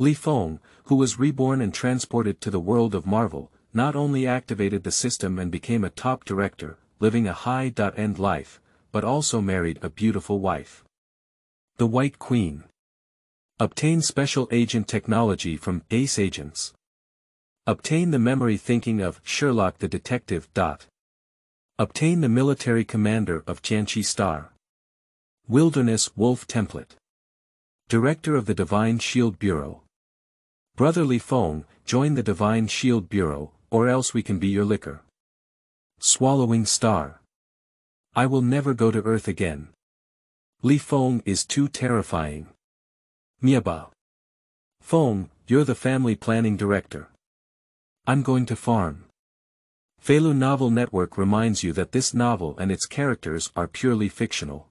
Li Feng, who was reborn and transported to the world of Marvel, not only activated the system and became a top director, living a high-end life, but also married a beautiful wife. The White Queen. Obtain special agent technology from Ace Agents. Obtain the memory thinking of Sherlock the Detective. Obtain the military commander of Tianqi Star. Wilderness Wolf Template. Director of the Divine Shield Bureau. Brother Li Feng, join the Divine Shield Bureau, or else we can be your liquor. Swallowing Star. I will never go to Earth again. Li Feng is too terrifying. Miabao. Feng, you're the family planning director. I'm going to farm. Feilu Novel Network reminds you that this novel and its characters are purely fictional.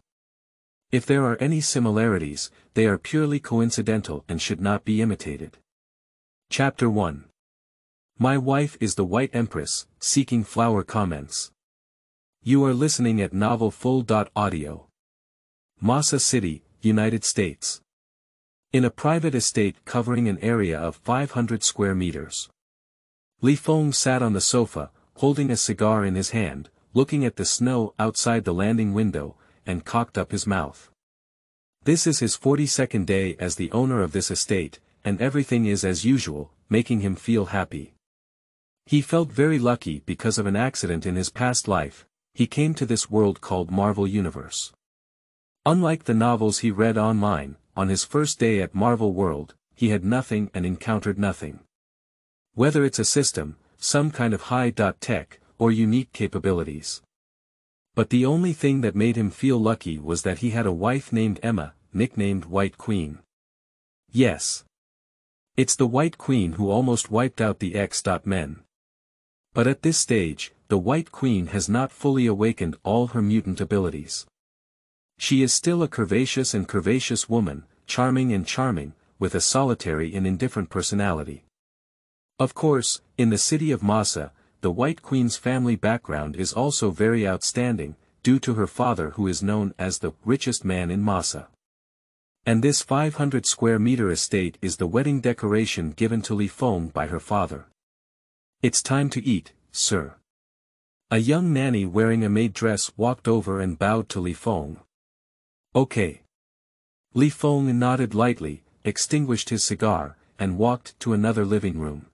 If there are any similarities, they are purely coincidental and should not be imitated. Chapter 1. My wife is the White Empress, seeking flower comments. You are listening at NovelFull.audio. Massa City, United States. In a private estate covering an area of 500 square meters. Li Feng sat on the sofa, holding a cigar in his hand, looking at the snow outside the landing window, and cocked up his mouth. This is his 42nd day as the owner of this estate, and everything is as usual, making him feel happy. He felt very lucky because of an accident in his past life, he came to this world called Marvel Universe. Unlike the novels he read online, on his first day at Marvel World, he had nothing and encountered nothing. Whether it's a system, some kind of high-tech, or unique capabilities. But the only thing that made him feel lucky was that he had a wife named Emma, nicknamed White Queen. Yes. It's the White Queen who almost wiped out the X-Men. But at this stage, the White Queen has not fully awakened all her mutant abilities. She is still a curvaceous and curvaceous woman, charming and charming, with a solitary and indifferent personality. Of course, in the city of Massa, the White Queen's family background is also very outstanding, due to her father who is known as the richest man in Massa. And this 500 square meter estate is the wedding decoration given to Li Feng by her father. It's time to eat, sir. A young nanny wearing a maid dress walked over and bowed to Li Feng. Okay. Li Feng nodded lightly, extinguished his cigar, and walked to another living room.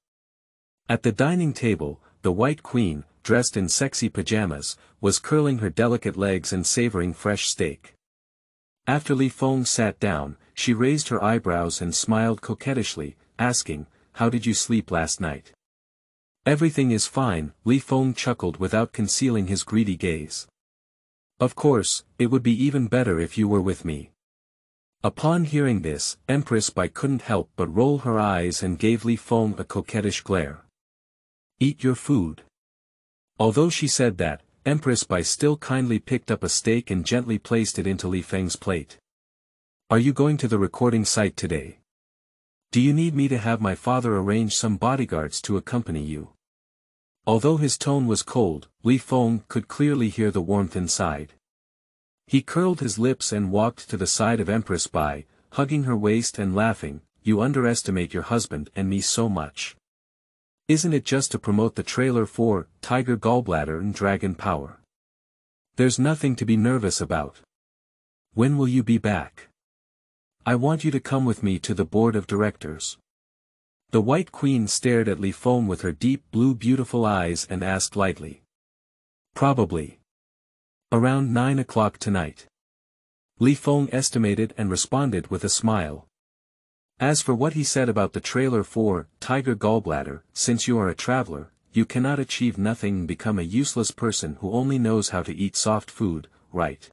At the dining table, the White Queen, dressed in sexy pajamas, was curling her delicate legs and savoring fresh steak. After Li Feng sat down, she raised her eyebrows and smiled coquettishly, asking, "How did you sleep last night?" "Everything is fine," Li Feng chuckled without concealing his greedy gaze. "Of course, it would be even better if you were with me." Upon hearing this, Empress Bai couldn't help but roll her eyes and gave Li Feng a coquettish glare. "Eat your food." Although she said that, Empress Bai still kindly picked up a steak and gently placed it into Li Feng's plate. "Are you going to the recording site today? Do you need me to have my father arrange some bodyguards to accompany you?" Although his tone was cold, Li Feng could clearly hear the warmth inside. He curled his lips and walked to the side of Empress Bai, hugging her waist and laughing, "You underestimate your husband and me so much. Isn't it just to promote the trailer for Tiger Gallbladder and Dragon Power? There's nothing to be nervous about. When will you be back? I want you to come with me to the board of directors." The White Queen stared at Li Feng with her deep blue beautiful eyes and asked lightly. "Probably. Around 9 o'clock tonight." Li Feng estimated and responded with a smile. As for what he said about the trailer for Tiger Gallbladder, since you are a traveler, you cannot achieve nothing and become a useless person who only knows how to eat soft food, right?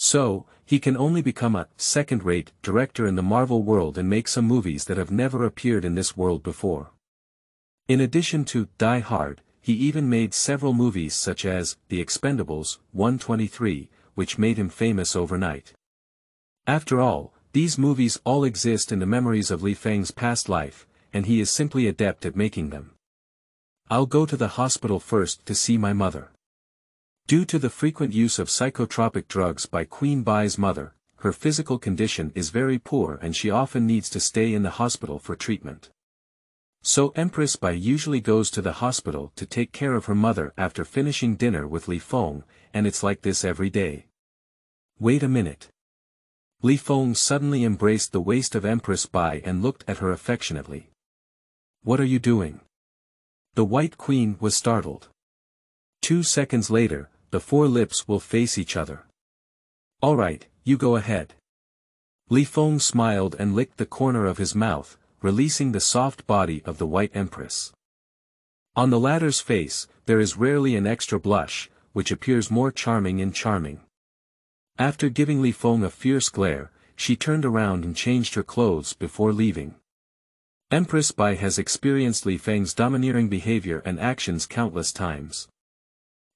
So, he can only become a second-rate director in the Marvel world and make some movies that have never appeared in this world before. In addition to Die Hard, he even made several movies such as The Expendables 123, which made him famous overnight. After all, these movies all exist in the memories of Li Feng's past life, and he is simply adept at making them. "I'll go to the hospital first to see my mother." Due to the frequent use of psychotropic drugs by Queen Bai's mother, her physical condition is very poor and she often needs to stay in the hospital for treatment. So Empress Bai usually goes to the hospital to take care of her mother after finishing dinner with Li Feng, and it's like this every day. Wait a minute. Li Feng suddenly embraced the waist of Empress Bai and looked at her affectionately. What are you doing? The White Queen was startled. 2 seconds later, the four lips will face each other. All right, you go ahead. Li Feng smiled and licked the corner of his mouth, releasing the soft body of the White Empress. On the latter's face, there is rarely an extra blush, which appears more charming and charming. After giving Li Feng a fierce glare, she turned around and changed her clothes before leaving. Empress Bai has experienced Li Feng's domineering behavior and actions countless times.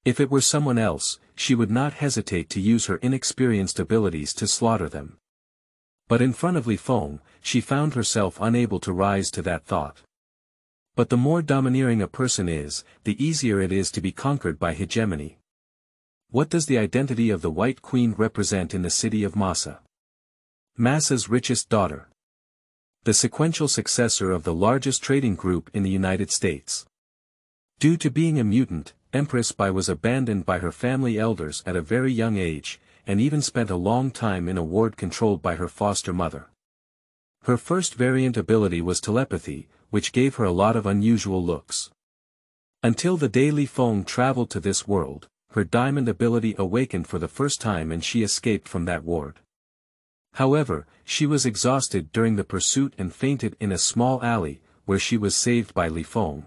If it were someone else, she would not hesitate to use her inexperienced abilities to slaughter them. But in front of Li Feng, she found herself unable to rise to that thought. But the more domineering a person is, the easier it is to be conquered by hegemony. What does the identity of the White Queen represent in the city of Massa? Massa's richest daughter. The sequential successor of the largest trading group in the United States. Due to being a mutant, Empress Bai was abandoned by her family elders at a very young age, and even spent a long time in a ward controlled by her foster mother. Her first variant ability was telepathy, which gave her a lot of unusual looks. Until the day Li Feng traveled to this world, her diamond ability awakened for the first time and she escaped from that ward. However, she was exhausted during the pursuit and fainted in a small alley, where she was saved by Li Feng.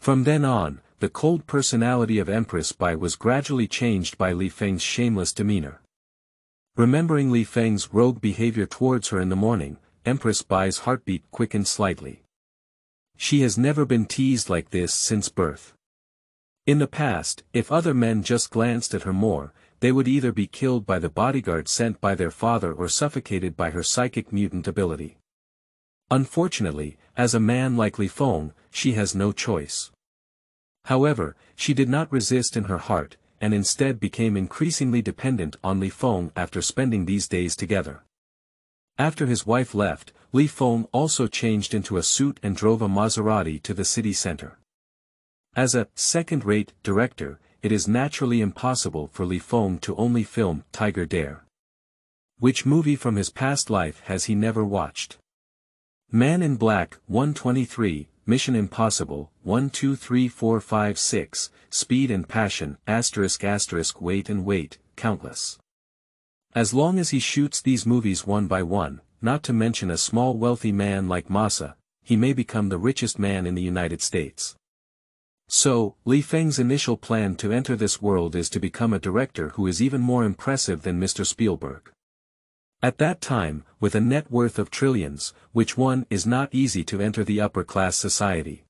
From then on, the cold personality of Empress Bai was gradually changed by Li Feng's shameless demeanor. Remembering Li Feng's rogue behavior towards her in the morning, Empress Bai's heartbeat quickened slightly. She has never been teased like this since birth. In the past, if other men just glanced at her more, they would either be killed by the bodyguard sent by their father or suffocated by her psychic mutant ability. Unfortunately, as a man like Li Feng, she has no choice. However, she did not resist in her heart, and instead became increasingly dependent on Li Feng after spending these days together. After his wife left, Li Feng also changed into a suit and drove a Maserati to the city center. As a second-rate director, it is naturally impossible for Li Feng to only film Tiger Dare. Which movie from his past life has he never watched? Man in Black 123, Mission Impossible 123456, Speed and Passion ****, Wait and Wait, countless. As long as he shoots these movies one by one, not to mention a small wealthy man like Masa, he may become the richest man in the United States. So, Li Feng's initial plan to enter this world is to become a director who is even more impressive than Mr. Spielberg. At that time, with a net worth of trillions, which one is not easy to enter the upper-class society.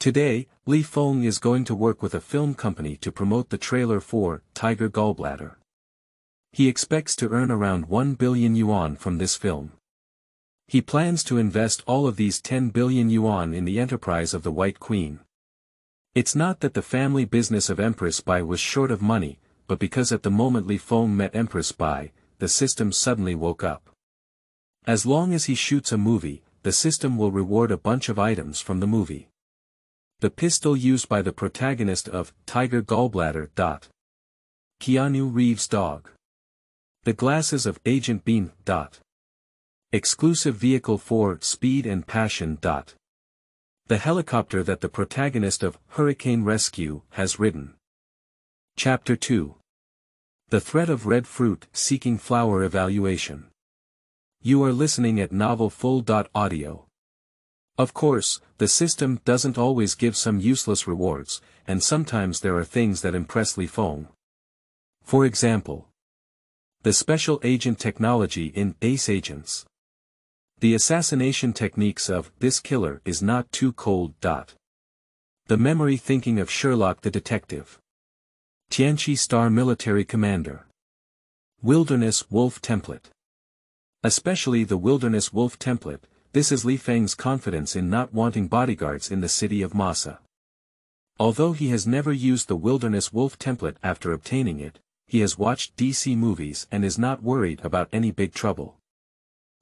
Today, Li Feng is going to work with a film company to promote the trailer for Tiger Gallbladder. He expects to earn around 1 billion yuan from this film. He plans to invest all of these 10 billion yuan in the enterprise of the White Queen. It's not that the family business of Empress Bai was short of money, but because at the moment Li Feng met Empress Bai, the system suddenly woke up. As long as he shoots a movie, the system will reward a bunch of items from the movie. The pistol used by the protagonist of Tiger Gallbladder. Keanu Reeves' dog. The glasses of Agent Bean. Exclusive vehicle for Speed and Passion. The helicopter that the protagonist of Hurricane Rescue has ridden. Chapter 2. The Threat of Red Fruit Seeking Flower Evaluation. You are listening at NovelFull.audio. Of course, the system doesn't always give some useless rewards, and sometimes there are things that impress Li Feng. For example, the special agent technology in Ace Agents. The assassination techniques of this killer is not too cold. The memory thinking of Sherlock the Detective. Tianchi Star Military Commander. Wilderness Wolf Template. Especially the Wilderness Wolf Template, this is Li Feng's confidence in not wanting bodyguards in the city of Massa. Although he has never used the Wilderness Wolf Template after obtaining it, He has watched DC movies and is not worried about any big trouble.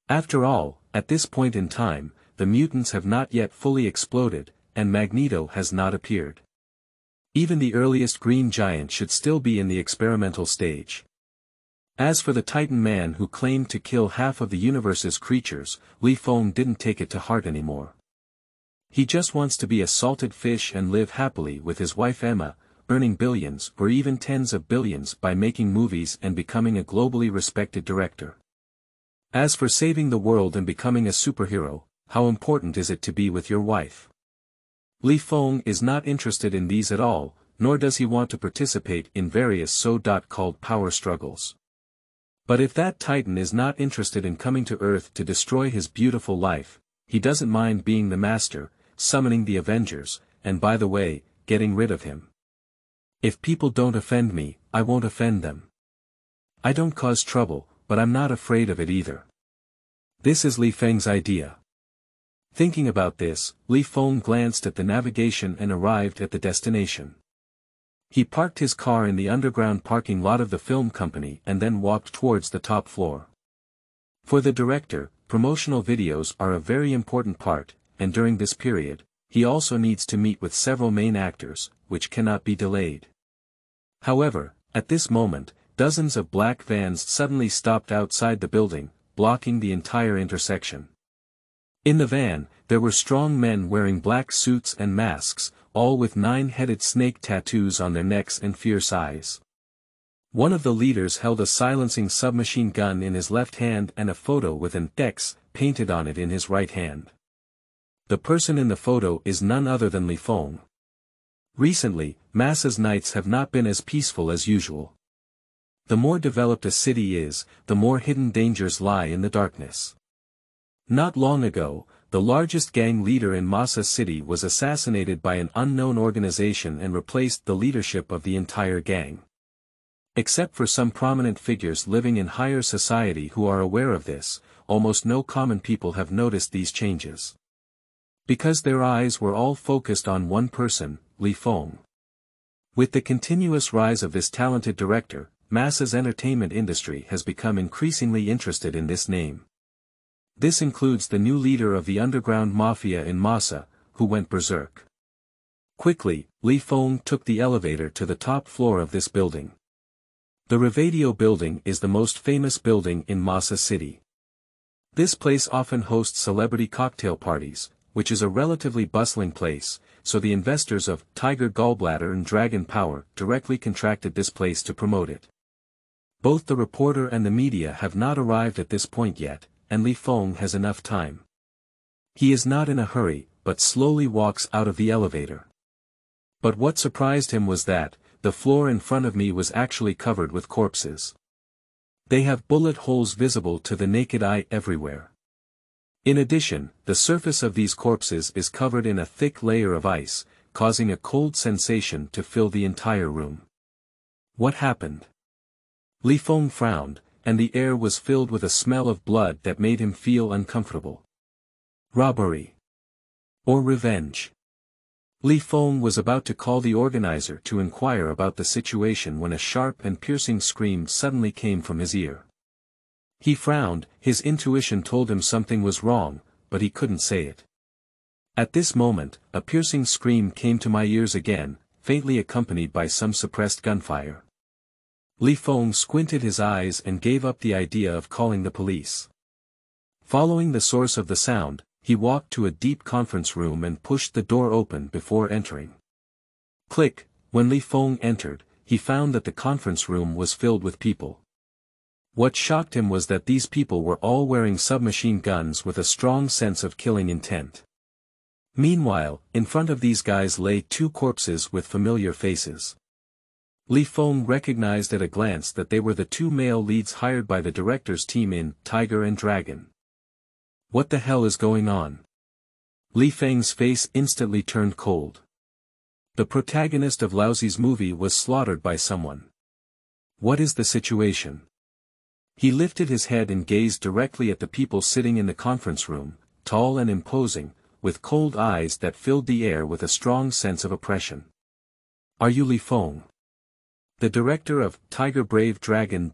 After all, at this point in time, the mutants have not yet fully exploded, and Magneto has not appeared. Even the earliest Green Giant should still be in the experimental stage. As for the Titan Man who claimed to kill half of the universe's creatures, Li Feng didn't take it to heart anymore. He just wants to be a salted fish and live happily with his wife Emma, earning billions or even tens of billions by making movies and becoming a globally respected director. As for saving the world and becoming a superhero, how important is it to be with your wife? Li Feng is not interested in these at all, nor does he want to participate in various so-called power struggles. But if that Titan is not interested in coming to Earth to destroy his beautiful life, he doesn't mind being the master, summoning the Avengers, and by the way, getting rid of him. If people don't offend me, I won't offend them. I don't cause trouble, but I'm not afraid of it either. This is Li Feng's idea. Thinking about this, Li Feng glanced at the navigation and arrived at the destination. He parked his car in the underground parking lot of the film company and then walked towards the top floor. For the director, promotional videos are a very important part, and during this period, he also needs to meet with several main actors, which cannot be delayed. However, at this moment, dozens of black vans suddenly stopped outside the building, blocking the entire intersection. In the van, there were strong men wearing black suits and masks, all with 9-headed snake tattoos on their necks and fierce eyes. One of the leaders held a silencing submachine gun in his left hand and a photo with an X painted on it in his right hand. The person in the photo is none other than Li Feng. Recently, Massa's nights have not been as peaceful as usual. The more developed a city is, the more hidden dangers lie in the darkness. Not long ago, the largest gang leader in Massa City was assassinated by an unknown organization and replaced the leadership of the entire gang. Except for some prominent figures living in higher society who are aware of this, almost no common people have noticed these changes. Because their eyes were all focused on one person, Li Feng. With the continuous rise of this talented director, Massa's entertainment industry has become increasingly interested in this name. This includes the new leader of the underground mafia in Massa, who went berserk. Quickly, Li Feng took the elevator to the top floor of this building. The Revadio building is the most famous building in Massa City. This place often hosts celebrity cocktail parties, which is a relatively bustling place, so the investors of Tiger Gallbladder and Dragon Power directly contracted this place to promote it. Both the reporter and the media have not arrived at this point yet, and Li Feng has enough time. He is not in a hurry, but slowly walks out of the elevator. But what surprised him was that, the floor in front of me was actually covered with corpses. They have bullet holes visible to the naked eye everywhere. In addition, the surface of these corpses is covered in a thick layer of ice, causing a cold sensation to fill the entire room. What happened? Li Feng frowned, and the air was filled with a smell of blood that made him feel uncomfortable. Robbery. Or revenge. Li Feng was about to call the organizer to inquire about the situation when a sharp and piercing scream suddenly came from his ear. He frowned, his intuition told him something was wrong, but he couldn't say it. At this moment, a piercing scream came to my ears again, faintly accompanied by some suppressed gunfire. Li Feng squinted his eyes and gave up the idea of calling the police. Following the source of the sound, he walked to a deep conference room and pushed the door open before entering. Click! When Li Feng entered, he found that the conference room was filled with people. What shocked him was that these people were all wearing submachine guns with a strong sense of killing intent. Meanwhile, in front of these guys lay two corpses with familiar faces. Li Feng recognized at a glance that they were the two male leads hired by the director's team in Tiger and Dragon. What the hell is going on? Li Feng's face instantly turned cold. The protagonist of Laozi's movie was slaughtered by someone. What is the situation? He lifted his head and gazed directly at the people sitting in the conference room, tall and imposing, with cold eyes that filled the air with a strong sense of oppression. Are you Li Feng? the director of Tiger Brave Dragon.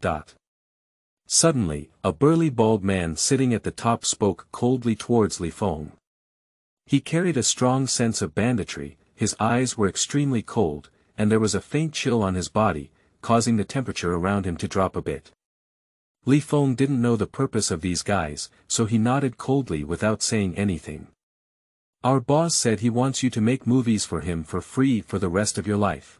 Suddenly, a burly bald man sitting at the top spoke coldly towards Li Feng. He carried a strong sense of banditry, his eyes were extremely cold, and there was a faint chill on his body, causing the temperature around him to drop a bit. Li Feng didn't know the purpose of these guys, so he nodded coldly without saying anything. Our boss said he wants you to make movies for him for free for the rest of your life.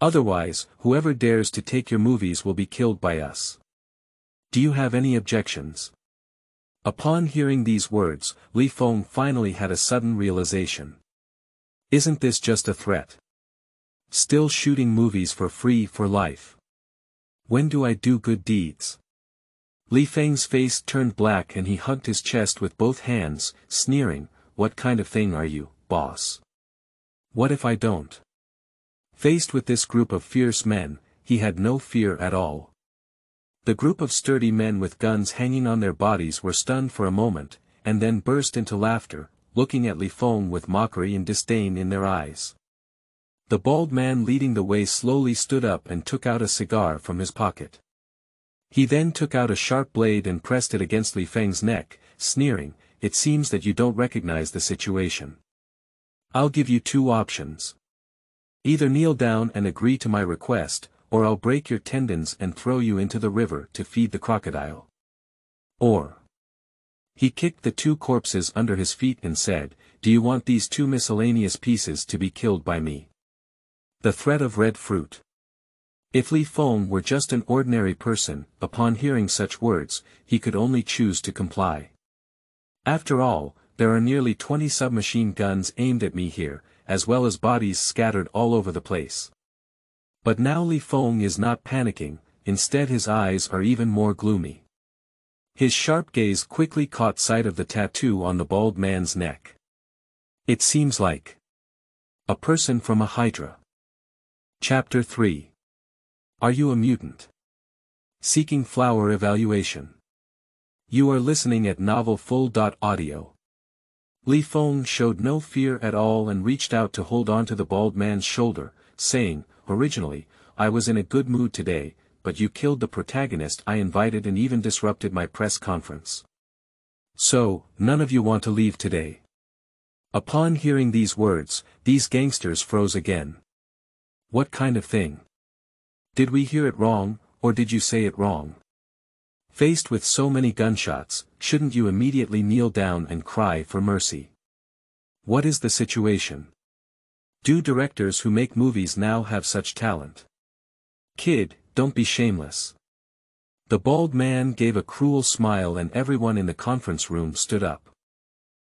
Otherwise, whoever dares to take your movies will be killed by us. Do you have any objections? Upon hearing these words, Li Feng finally had a sudden realization. Isn't this just a threat? Still shooting movies for free for life. When do I do good deeds? Li Feng's face turned black and he hugged his chest with both hands, sneering, "What kind of thing are you, boss? What if I don't?" Faced with this group of fierce men, he had no fear at all. The group of sturdy men with guns hanging on their bodies were stunned for a moment, and then burst into laughter, looking at Li Feng with mockery and disdain in their eyes. The bald man leading the way slowly stood up and took out a cigar from his pocket. He then took out a sharp blade and pressed it against Li Feng's neck, sneering, "It seems that you don't recognize the situation. I'll give you two options. Either kneel down and agree to my request, or I'll break your tendons and throw you into the river to feed the crocodile. Or..." He kicked the two corpses under his feet and said, "Do you want these two miscellaneous pieces to be killed by me?" The threat of red fruit. If Li Feng were just an ordinary person, upon hearing such words, he could only choose to comply. After all, there are nearly 20 submachine guns aimed at me here, as well as bodies scattered all over the place. But now Li Feng is not panicking, instead his eyes are even more gloomy. His sharp gaze quickly caught sight of the tattoo on the bald man's neck. It seems like a person from a hydra. Chapter 3. Are you a mutant? Seeking flower evaluation. You are listening at Novel Full.audio. Li Feng showed no fear at all and reached out to hold on to the bald man's shoulder, saying, "Originally, I was in a good mood today, but you killed the protagonist I invited and even disrupted my press conference. So, none of you want to leave today." Upon hearing these words, these gangsters froze again. "What kind of thing? Did we hear it wrong, or did you say it wrong? Faced with so many gunshots, shouldn't you immediately kneel down and cry for mercy? What is the situation? Do directors who make movies now have such talent? Kid, don't be shameless." The bald man gave a cruel smile and everyone in the conference room stood up.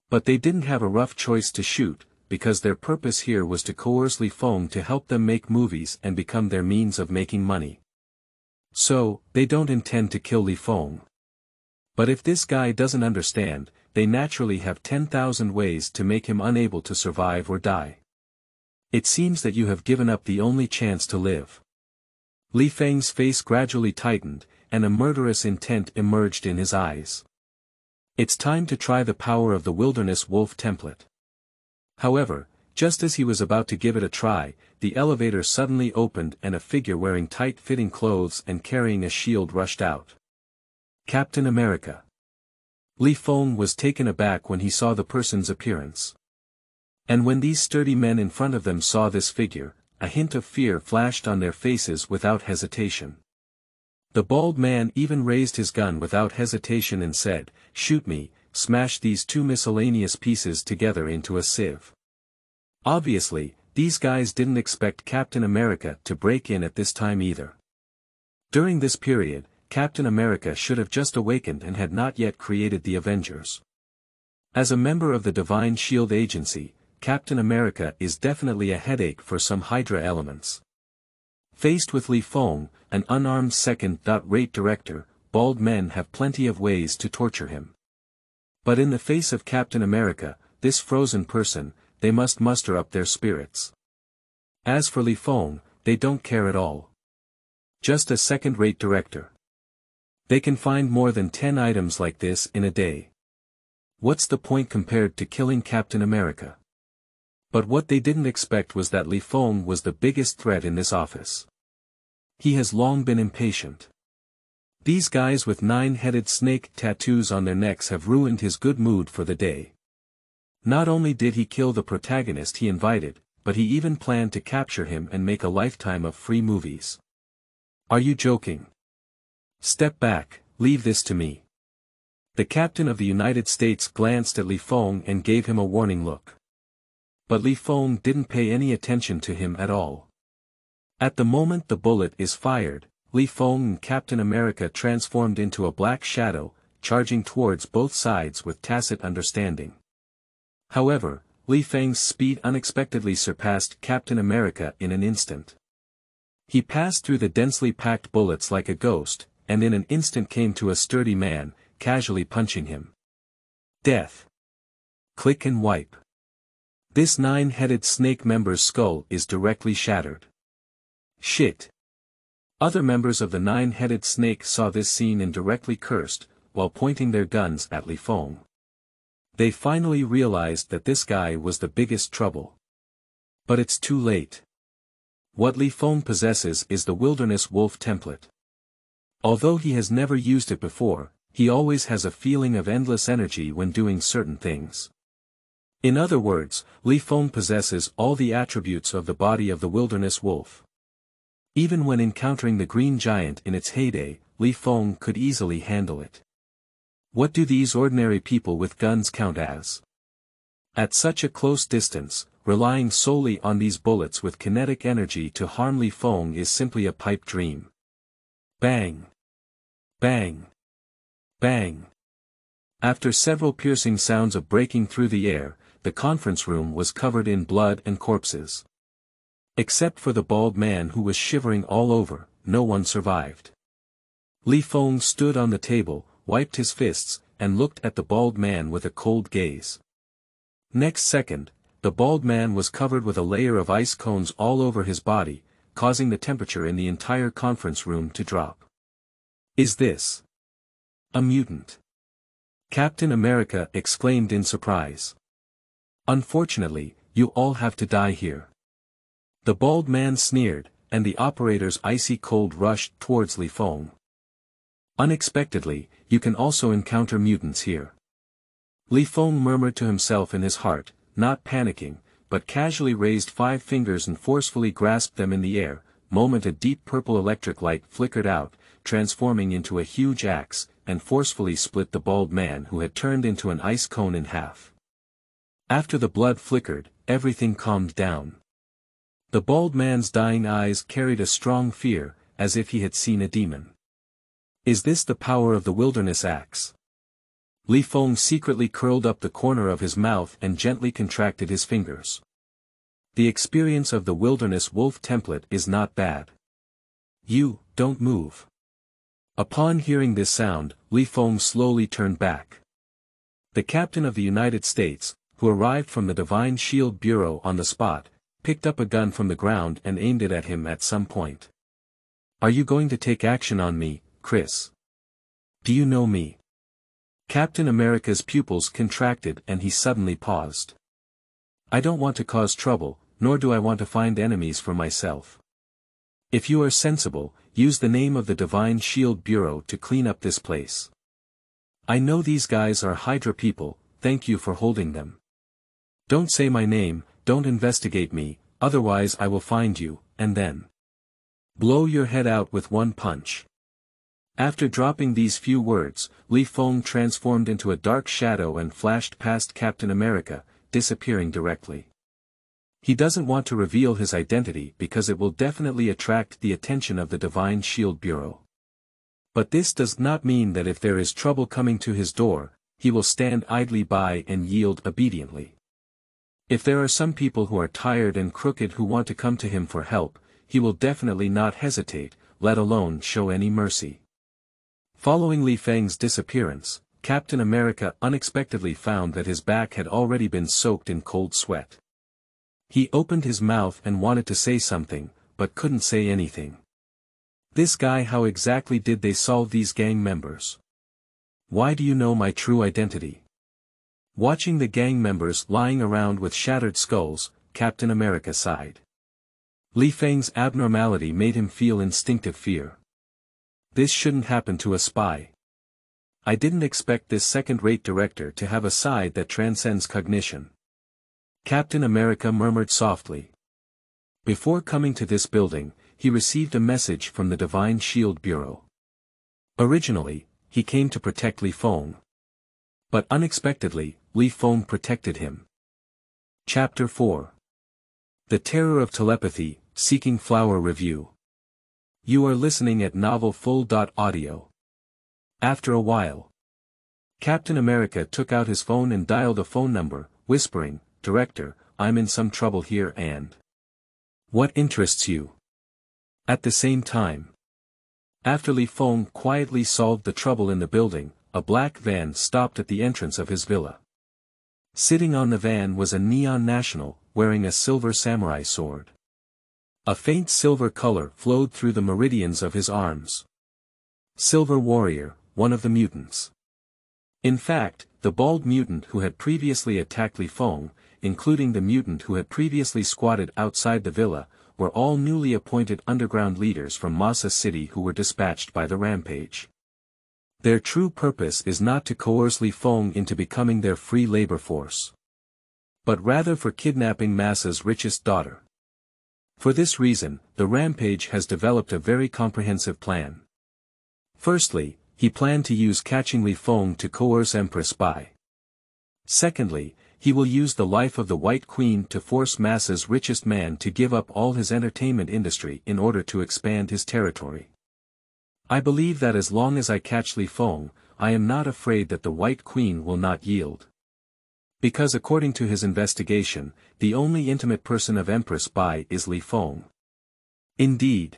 But they didn't have a rough choice to shoot, because their purpose here was to coerce Li Feng to help them make movies and become their means of making money. So, they don't intend to kill Li Feng. But if this guy doesn't understand, they naturally have 10,000 ways to make him unable to survive or die. "It seems that you have given up the only chance to live." Li Feng's face gradually tightened, and a murderous intent emerged in his eyes. "It's time to try the power of the Wilderness Wolf template." However, just as he was about to give it a try, the elevator suddenly opened and a figure wearing tight-fitting clothes and carrying a shield rushed out. Captain America. Li Feng was taken aback when he saw the person's appearance. And when these sturdy men in front of them saw this figure, a hint of fear flashed on their faces without hesitation. The bald man even raised his gun without hesitation and said, "Shoot me, smash these two miscellaneous pieces together into a sieve." Obviously, these guys didn't expect Captain America to break in at this time either. During this period, Captain America should have just awakened and had not yet created the Avengers. As a member of the Divine Shield Agency, Captain America is definitely a headache for some Hydra elements. Faced with Li Feng, an unarmed second-rate director, bald men have plenty of ways to torture him. But in the face of Captain America, this frozen person, they must muster up their spirits. As for Li Feng, they don't care at all. Just a second-rate director. They can find more than 10 items like this in a day. What's the point compared to killing Captain America? But what they didn't expect was that Li Feng was the biggest threat in this office. He has long been impatient. These guys with nine-headed snake tattoos on their necks have ruined his good mood for the day. Not only did he kill the protagonist he invited, but he even planned to capture him and make a lifetime of free movies. Are you joking? Step back, leave this to me. The captain of the United States glanced at Li Feng and gave him a warning look. But Li Feng didn't pay any attention to him at all. At the moment the bullet is fired, Li Feng and Captain America transformed into a black shadow, charging towards both sides with tacit understanding. However, Li Feng's speed unexpectedly surpassed Captain America in an instant. He passed through the densely packed bullets like a ghost, and in an instant came to a sturdy man, casually punching him. Death. Click and wipe. This nine-headed snake member's skull is directly shattered. Shit. Other members of the nine-headed snake saw this scene and directly cursed, while pointing their guns at Li Feng. They finally realized that this guy was the biggest trouble. But it's too late. What Li Feng possesses is the Wilderness Wolf template. Although he has never used it before, he always has a feeling of endless energy when doing certain things. In other words, Li Feng possesses all the attributes of the body of the Wilderness Wolf. Even when encountering the Green Giant in its heyday, Li Feng could easily handle it. What do these ordinary people with guns count as? At such a close distance, relying solely on these bullets with kinetic energy to harm Li Feng is simply a pipe dream. Bang! Bang! Bang! After several piercing sounds of breaking through the air, the conference room was covered in blood and corpses. Except for the bald man who was shivering all over, no one survived. Li Feng stood on the table, wiped his fists, and looked at the bald man with a cold gaze. Next second, the bald man was covered with a layer of ice cones all over his body, causing the temperature in the entire conference room to drop. Is this a mutant? Captain America exclaimed in surprise. Unfortunately, you all have to die here. The bald man sneered, and the operator's icy cold rushed towards Li Feng. Unexpectedly, you can also encounter mutants here. Li Feng murmured to himself in his heart, not panicking, but casually raised five fingers and forcefully grasped them in the air. Moment a deep purple electric light flickered out, transforming into a huge axe, and forcefully split the bald man who had turned into an ice cone in half. After the blood flickered, everything calmed down. The bald man's dying eyes carried a strong fear, as if he had seen a demon. Is this the power of the Wilderness Axe? Li Feng secretly curled up the corner of his mouth and gently contracted his fingers. The experience of the Wilderness Wolf template is not bad. You, don't move. Upon hearing this sound, Li Feng slowly turned back. The Captain of the United States, who arrived from the Divine Shield Bureau on the spot, picked up a gun from the ground and aimed it at him at some point. Are you going to take action on me, Chris? Do you know me? Captain America's pupils contracted and he suddenly paused. I don't want to cause trouble, nor do I want to find enemies for myself. If you are sensible, use the name of the Divine Shield Bureau to clean up this place. I know these guys are Hydra people, thank you for holding them. Don't say my name, don't investigate me, otherwise I will find you, and then blow your head out with one punch. After dropping these few words, Li Feng transformed into a dark shadow and flashed past Captain America, disappearing directly. He doesn't want to reveal his identity because it will definitely attract the attention of the Divine Shield Bureau. But this does not mean that if there is trouble coming to his door, he will stand idly by and yield obediently. If there are some people who are tired and crooked who want to come to him for help, he will definitely not hesitate, let alone show any mercy. Following Li Feng's disappearance, Captain America unexpectedly found that his back had already been soaked in cold sweat. He opened his mouth and wanted to say something, but couldn't say anything. This guy, how exactly did they solve these gang members? Why do you know my true identity? Watching the gang members lying around with shattered skulls, Captain America sighed. Li Feng's abnormality made him feel instinctive fear. This shouldn't happen to a spy. I didn't expect this second-rate director to have a side that transcends cognition. Captain America murmured softly. Before coming to this building, he received a message from the Divine Shield Bureau. Originally, he came to protect Li Feng. But unexpectedly, Li Feng protected him. Chapter 4. The Terror of Telepathy, Seeking Flower Review. You are listening at NovelFull.audio. After a while, Captain America took out his phone and dialed a phone number, whispering, "Director, I'm in some trouble here and... what interests you?" At the same time, after Li Feng quietly solved the trouble in the building, a black van stopped at the entrance of his villa. Sitting on the van was a neon national, wearing a silver samurai sword. A faint silver color flowed through the meridians of his arms. Silver Warrior, one of the mutants. In fact, the bald mutant who had previously attacked Li Feng, including the mutant who had previously squatted outside the villa, were all newly appointed underground leaders from Masa City who were dispatched by the rampage. Their true purpose is not to coerce Li Feng into becoming their free labor force, but rather for kidnapping Masa's richest daughter. For this reason, the rampage has developed a very comprehensive plan. Firstly, he planned to use catching Li Feng to coerce Empress Bai. Secondly, he will use the life of the White Queen to force Masa's richest man to give up all his entertainment industry in order to expand his territory. I believe that as long as I catch Li Feng, I am not afraid that the White Queen will not yield. Because according to his investigation, the only intimate person of Empress Bai is Li Feng. Indeed,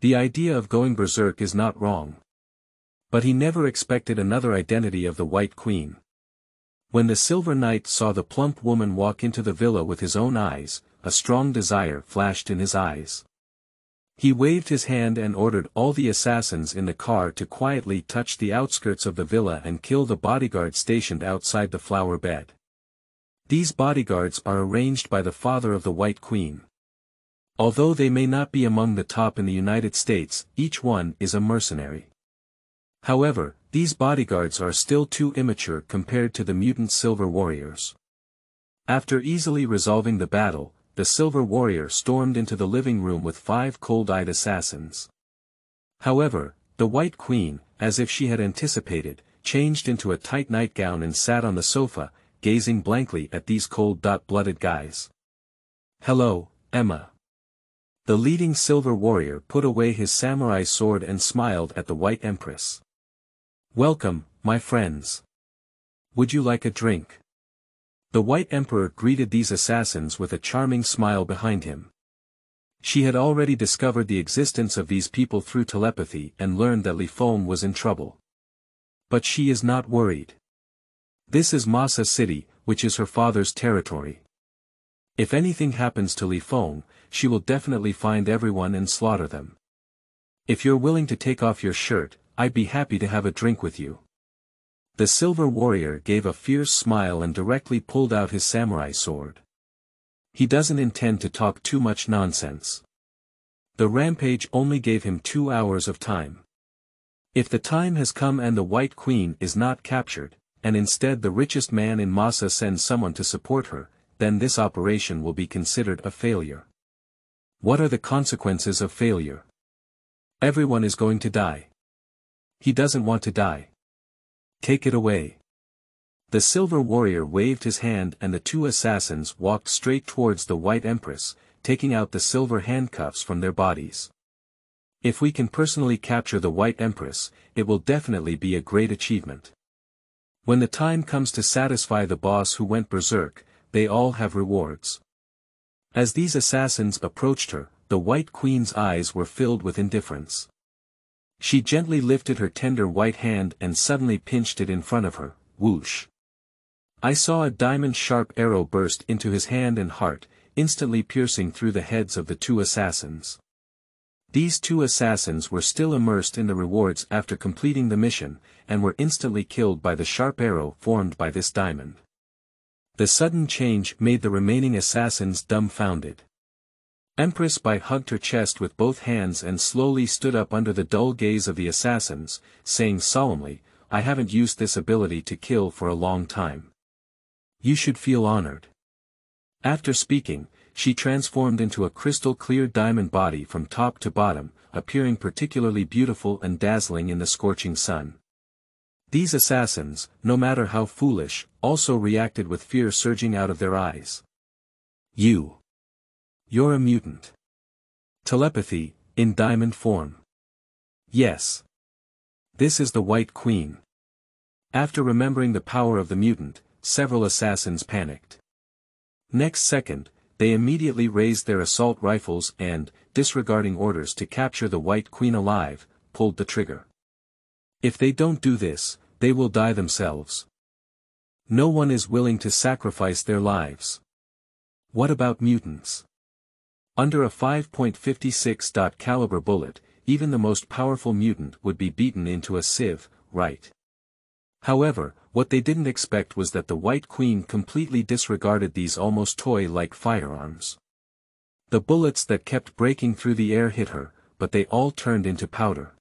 the idea of going berserk is not wrong. But he never expected another identity of the White Queen. When the Silver Knight saw the plump woman walk into the villa with his own eyes, a strong desire flashed in his eyes. He waved his hand and ordered all the assassins in the car to quietly touch the outskirts of the villa and kill the bodyguard stationed outside the flower bed. These bodyguards are arranged by the father of the White Queen. Although they may not be among the top in the United States, each one is a mercenary. However, these bodyguards are still too immature compared to the mutant Silver Warriors. After easily resolving the battle, the Silver Warrior stormed into the living room with 5 cold-eyed assassins. However, the White Queen, as if she had anticipated, changed into a tight nightgown and sat on the sofa, gazing blankly at these cold-blooded guys. "Hello, Emma." The leading Silver Warrior put away his samurai sword and smiled at the White Empress. "Welcome, my friends. Would you like a drink?" The White Emperor greeted these assassins with a charming smile behind him. She had already discovered the existence of these people through telepathy and learned that Li Feng was in trouble. But she is not worried. This is Masa City, which is her father's territory. If anything happens to Li Feng, she will definitely find everyone and slaughter them. If you're willing to take off your shirt, I'd be happy to have a drink with you. The Silver Warrior gave a fierce smile and directly pulled out his samurai sword. He doesn't intend to talk too much nonsense. The rampage only gave him 2 hours of time. If the time has come and the White Queen is not captured, and instead the richest man in Masa sends someone to support her, then this operation will be considered a failure. What are the consequences of failure? Everyone is going to die. He doesn't want to die. Take it away. The Silver Warrior waved his hand and the 2 assassins walked straight towards the White Empress, taking out the silver handcuffs from their bodies. If we can personally capture the White Empress, it will definitely be a great achievement. When the time comes to satisfy the boss who went berserk, they all have rewards. As these assassins approached her, the White Queen's eyes were filled with indifference. She gently lifted her tender white hand and suddenly pinched it in front of her, whoosh. I saw a diamond-sharp arrow burst into his hand and heart, instantly piercing through the heads of the 2 assassins. These 2 assassins were still immersed in the rewards after completing the mission, and were instantly killed by the sharp arrow formed by this diamond. The sudden change made the remaining assassins dumbfounded. Empress Bai hugged her chest with both hands and slowly stood up under the dull gaze of the assassins, saying solemnly, "I haven't used this ability to kill for a long time. You should feel honored." After speaking, she transformed into a crystal-clear diamond body from top to bottom, appearing particularly beautiful and dazzling in the scorching sun. These assassins, no matter how foolish, also reacted with fear surging out of their eyes. You're a mutant. Telepathy, in diamond form. Yes. This is the White Queen. After remembering the power of the mutant, several assassins panicked. Next second, they immediately raised their assault rifles and, disregarding orders to capture the White Queen alive, pulled the trigger. If they don't do this, they will die themselves. No one is willing to sacrifice their lives. What about mutants? Under a 5.56 caliber bullet, even the most powerful mutant would be beaten into a sieve, right? However, what they didn't expect was that the White Queen completely disregarded these almost toy-like firearms. The bullets that kept breaking through the air hit her, but they all turned into powder.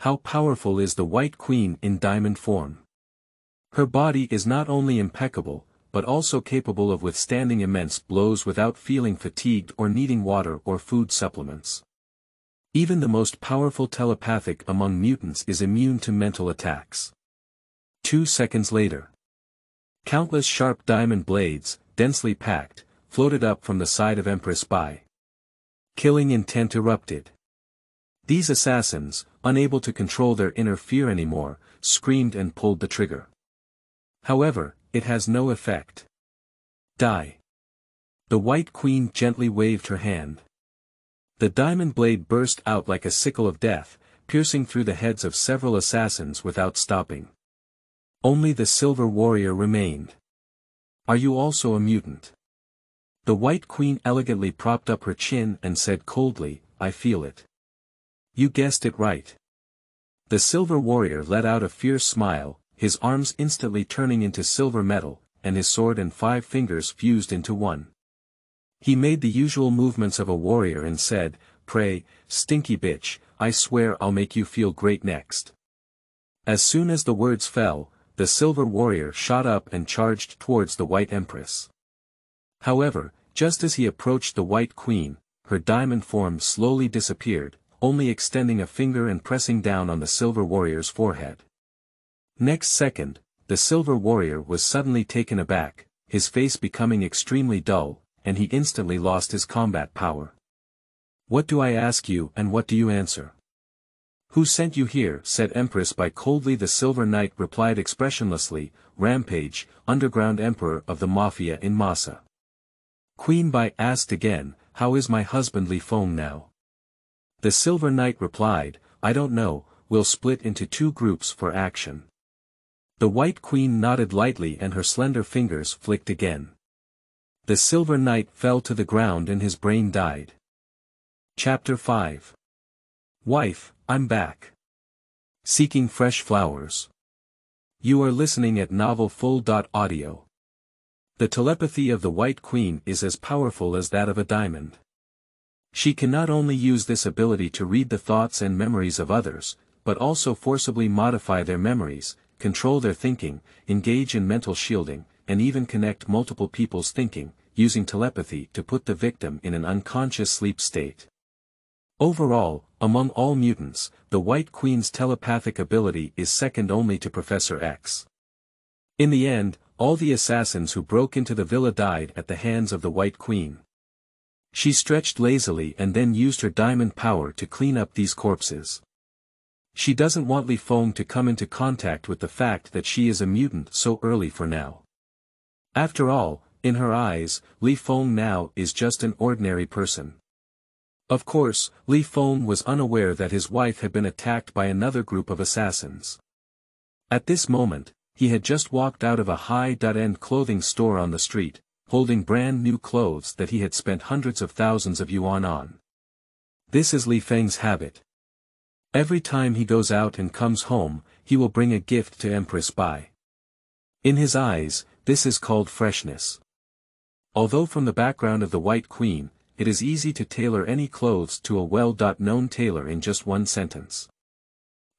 How powerful is the White Queen in diamond form? Her body is not only impeccable, but also capable of withstanding immense blows without feeling fatigued or needing water or food supplements. Even the most powerful telepathic among mutants is immune to mental attacks. 2 seconds later, countless sharp diamond blades, densely packed, floated up from the side of Empress Bai. Killing intent erupted. These assassins, unable to control their inner fear anymore, screamed and pulled the trigger. However, it has no effect. Die. The White Queen gently waved her hand. The diamond blade burst out like a sickle of death, piercing through the heads of several assassins without stopping. Only the Silver Warrior remained. Are you also a mutant? The White Queen elegantly propped up her chin and said coldly, "I feel it." You guessed it right. The Silver Warrior let out a fierce smile, his arms instantly turning into silver metal, and his sword and 5 fingers fused into one. He made the usual movements of a warrior and said, "Pray, stinky bitch, I swear I'll make you feel great next." As soon as the words fell, the Silver Warrior shot up and charged towards the White Empress. However, just as he approached the White Queen, her diamond form slowly disappeared, only extending a finger and pressing down on the Silver Warrior's forehead. Next second, the Silver Warrior was suddenly taken aback, his face becoming extremely dull, and he instantly lost his combat power. "What do I ask you and what do you answer?" "Who sent you here?" said Empress Bai coldly. The Silver Knight replied expressionlessly, "Rampage, underground emperor of the mafia in Massa." Queen Bai asked again, "How is my husband Li Feng now?" The Silver Knight replied, "I don't know, we'll split into 2 groups for action." The White Queen nodded lightly and her slender fingers flicked again. The Silver Knight fell to the ground and his brain died. Chapter 5. Wife, I'm back. Seeking fresh flowers. You are listening at NovelFull.audio. The telepathy of the White Queen is as powerful as that of a diamond. She can not only use this ability to read the thoughts and memories of others, but also forcibly modify their memories, control their thinking, engage in mental shielding, and even connect multiple people's thinking, using telepathy to put the victim in an unconscious sleep state. Overall, among all mutants, the White Queen's telepathic ability is second only to Professor X. In the end, all the assassins who broke into the villa died at the hands of the White Queen. She stretched lazily and then used her diamond power to clean up these corpses. She doesn't want Li Feng to come into contact with the fact that she is a mutant so early for now. After all, in her eyes, Li Feng now is just an ordinary person. Of course, Li Feng was unaware that his wife had been attacked by another group of assassins. At this moment, he had just walked out of a high-end clothing store on the street, holding brand new clothes that he had spent hundreds of thousands of yuan on. This is Li Feng's habit. Every time he goes out and comes home, he will bring a gift to Empress Bai. In his eyes, this is called freshness. Although from the background of the White Queen, it is easy to tailor any clothes to a well-known tailor in just one sentence.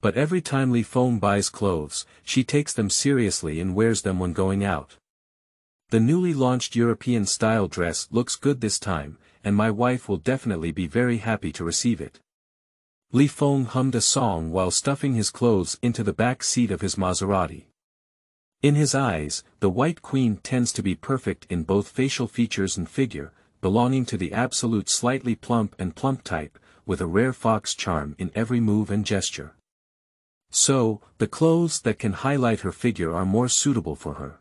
But every time Li Feng buys clothes, she takes them seriously and wears them when going out. The newly launched European-style dress looks good this time, and my wife will definitely be very happy to receive it. Li Feng hummed a song while stuffing his clothes into the back seat of his Maserati. In his eyes, the White Queen tends to be perfect in both facial features and figure, belonging to the absolute slightly plump and plump type, with a rare fox charm in every move and gesture. So, the clothes that can highlight her figure are more suitable for her.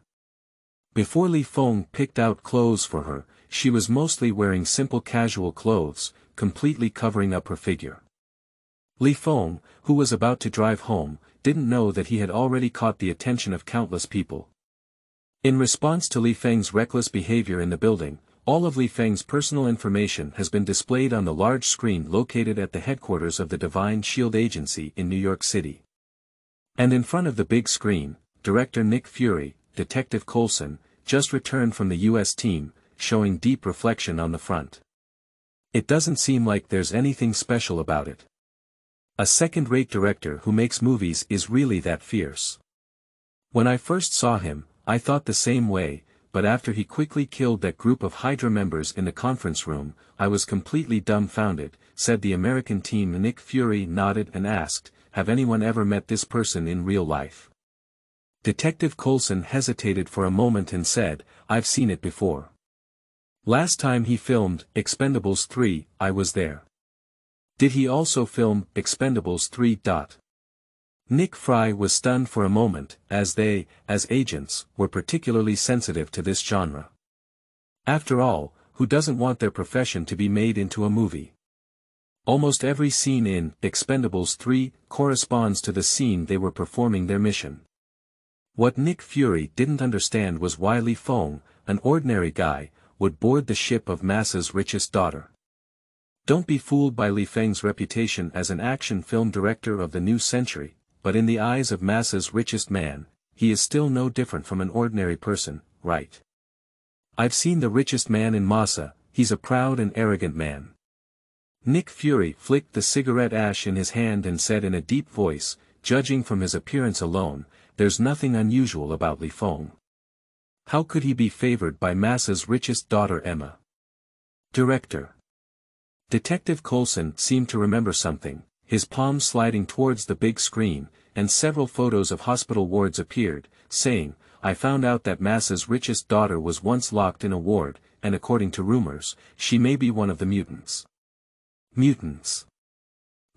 Before Li Feng picked out clothes for her, she was mostly wearing simple casual clothes, completely covering up her figure. Li Feng, who was about to drive home, didn't know that he had already caught the attention of countless people. In response to Li Feng's reckless behavior in the building, all of Li Feng's personal information has been displayed on the large screen located at the headquarters of the Divine Shield Agency in New York City. And in front of the big screen, director Nick Fury, Detective Coulson, just returned from the U.S. team, showing deep reflection on the front. It doesn't seem like there's anything special about it. A second-rate director who makes movies is really that fierce. When I first saw him, I thought the same way, but after he quickly killed that group of Hydra members in the conference room, I was completely dumbfounded, said the American team. Nick Fury nodded and asked, "Have anyone ever met this person in real life?" Detective Coulson hesitated for a moment and said, "I've seen it before. Last time he filmed Expendables 3, I was there." "Did he also film Expendables 3? Nick Fury was stunned for a moment, as they, as agents, were particularly sensitive to this genre. After all, who doesn't want their profession to be made into a movie? Almost every scene in Expendables 3 corresponds to the scene they were performing their mission. What Nick Fury didn't understand was why Li Feng, an ordinary guy, would board the ship of massa's richest daughter. Don't be fooled by Li Feng's reputation as an action film director of the new century, but in the eyes of massa's richest man, he is still no different from an ordinary person, right? I've seen the richest man in massa, he's a proud and arrogant man." Nick Fury flicked the cigarette ash in his hand and said in a deep voice, "Judging from his appearance alone, there's nothing unusual about Li Feng. How could he be favored by massa's richest daughter Emma?" "Director." Detective Coulson seemed to remember something, his palm sliding towards the big screen, and several photos of hospital wards appeared, saying, "I found out that massa's richest daughter was once locked in a ward, and according to rumors, she may be one of the mutants." "Mutants?"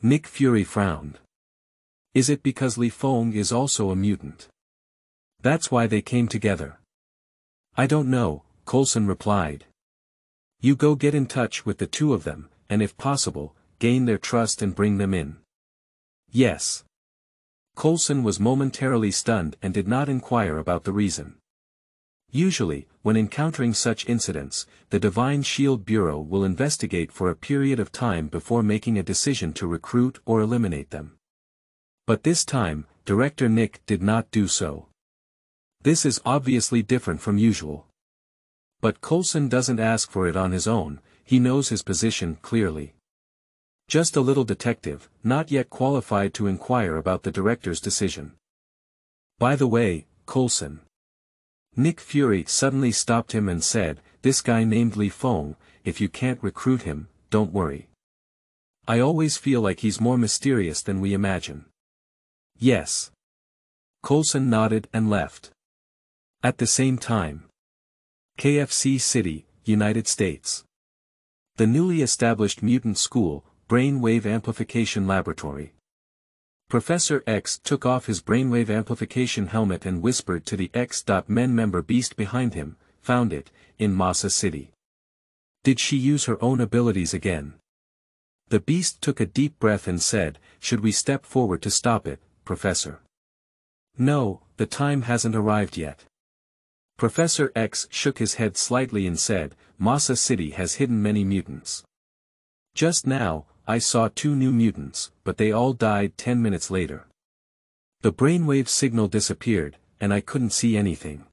Nick Fury frowned. "Is it because Li Feng is also a mutant? That's why they came together?" "I don't know," Coulson replied. "You go get in touch with the two of them, and if possible, gain their trust and bring them in." "Yes." Coulson was momentarily stunned and did not inquire about the reason. Usually, when encountering such incidents, the Divine Shield Bureau will investigate for a period of time before making a decision to recruit or eliminate them. But this time, Director Nick did not do so. This is obviously different from usual. But Coulson doesn't ask for it on his own, he knows his position clearly. Just a little detective, not yet qualified to inquire about the director's decision. "By the way, Coulson." Nick Fury suddenly stopped him and said, "This guy named Li Feng, if you can't recruit him, don't worry. I always feel like he's more mysterious than we imagine." "Yes." Coulson nodded and left. At the same time, KFC City, United States. The newly established mutant school, Brainwave Amplification Laboratory. Professor X took off his brainwave amplification helmet and whispered to the X-Men member Beast behind him, "Found it, in Massa City. Did she use her own abilities again?" The Beast took a deep breath and said, "Should we step forward to stop it, Professor?" "No, the time hasn't arrived yet." Professor X shook his head slightly and said, "Massa City has hidden many mutants. Just now, I saw 2 new mutants, but they all died 10 minutes later. The brainwave signal disappeared, and I couldn't see anything.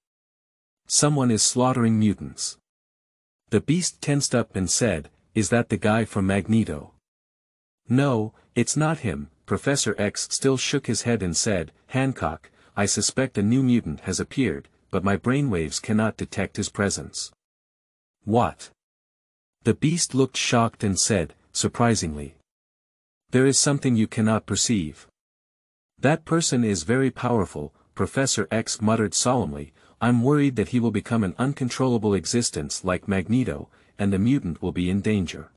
Someone is slaughtering mutants." The Beast tensed up and said, is that the guy from Magneto? No, it's not him, Professor X still shook his head and said, Hancock, I suspect a new mutant has appeared, but my brainwaves cannot detect his presence. What? The Beast looked shocked and said, surprisingly. There is something you cannot perceive. That person is very powerful, Professor X muttered solemnly, I'm worried that he will become an uncontrollable existence like Magneto, and the mutant will be in danger.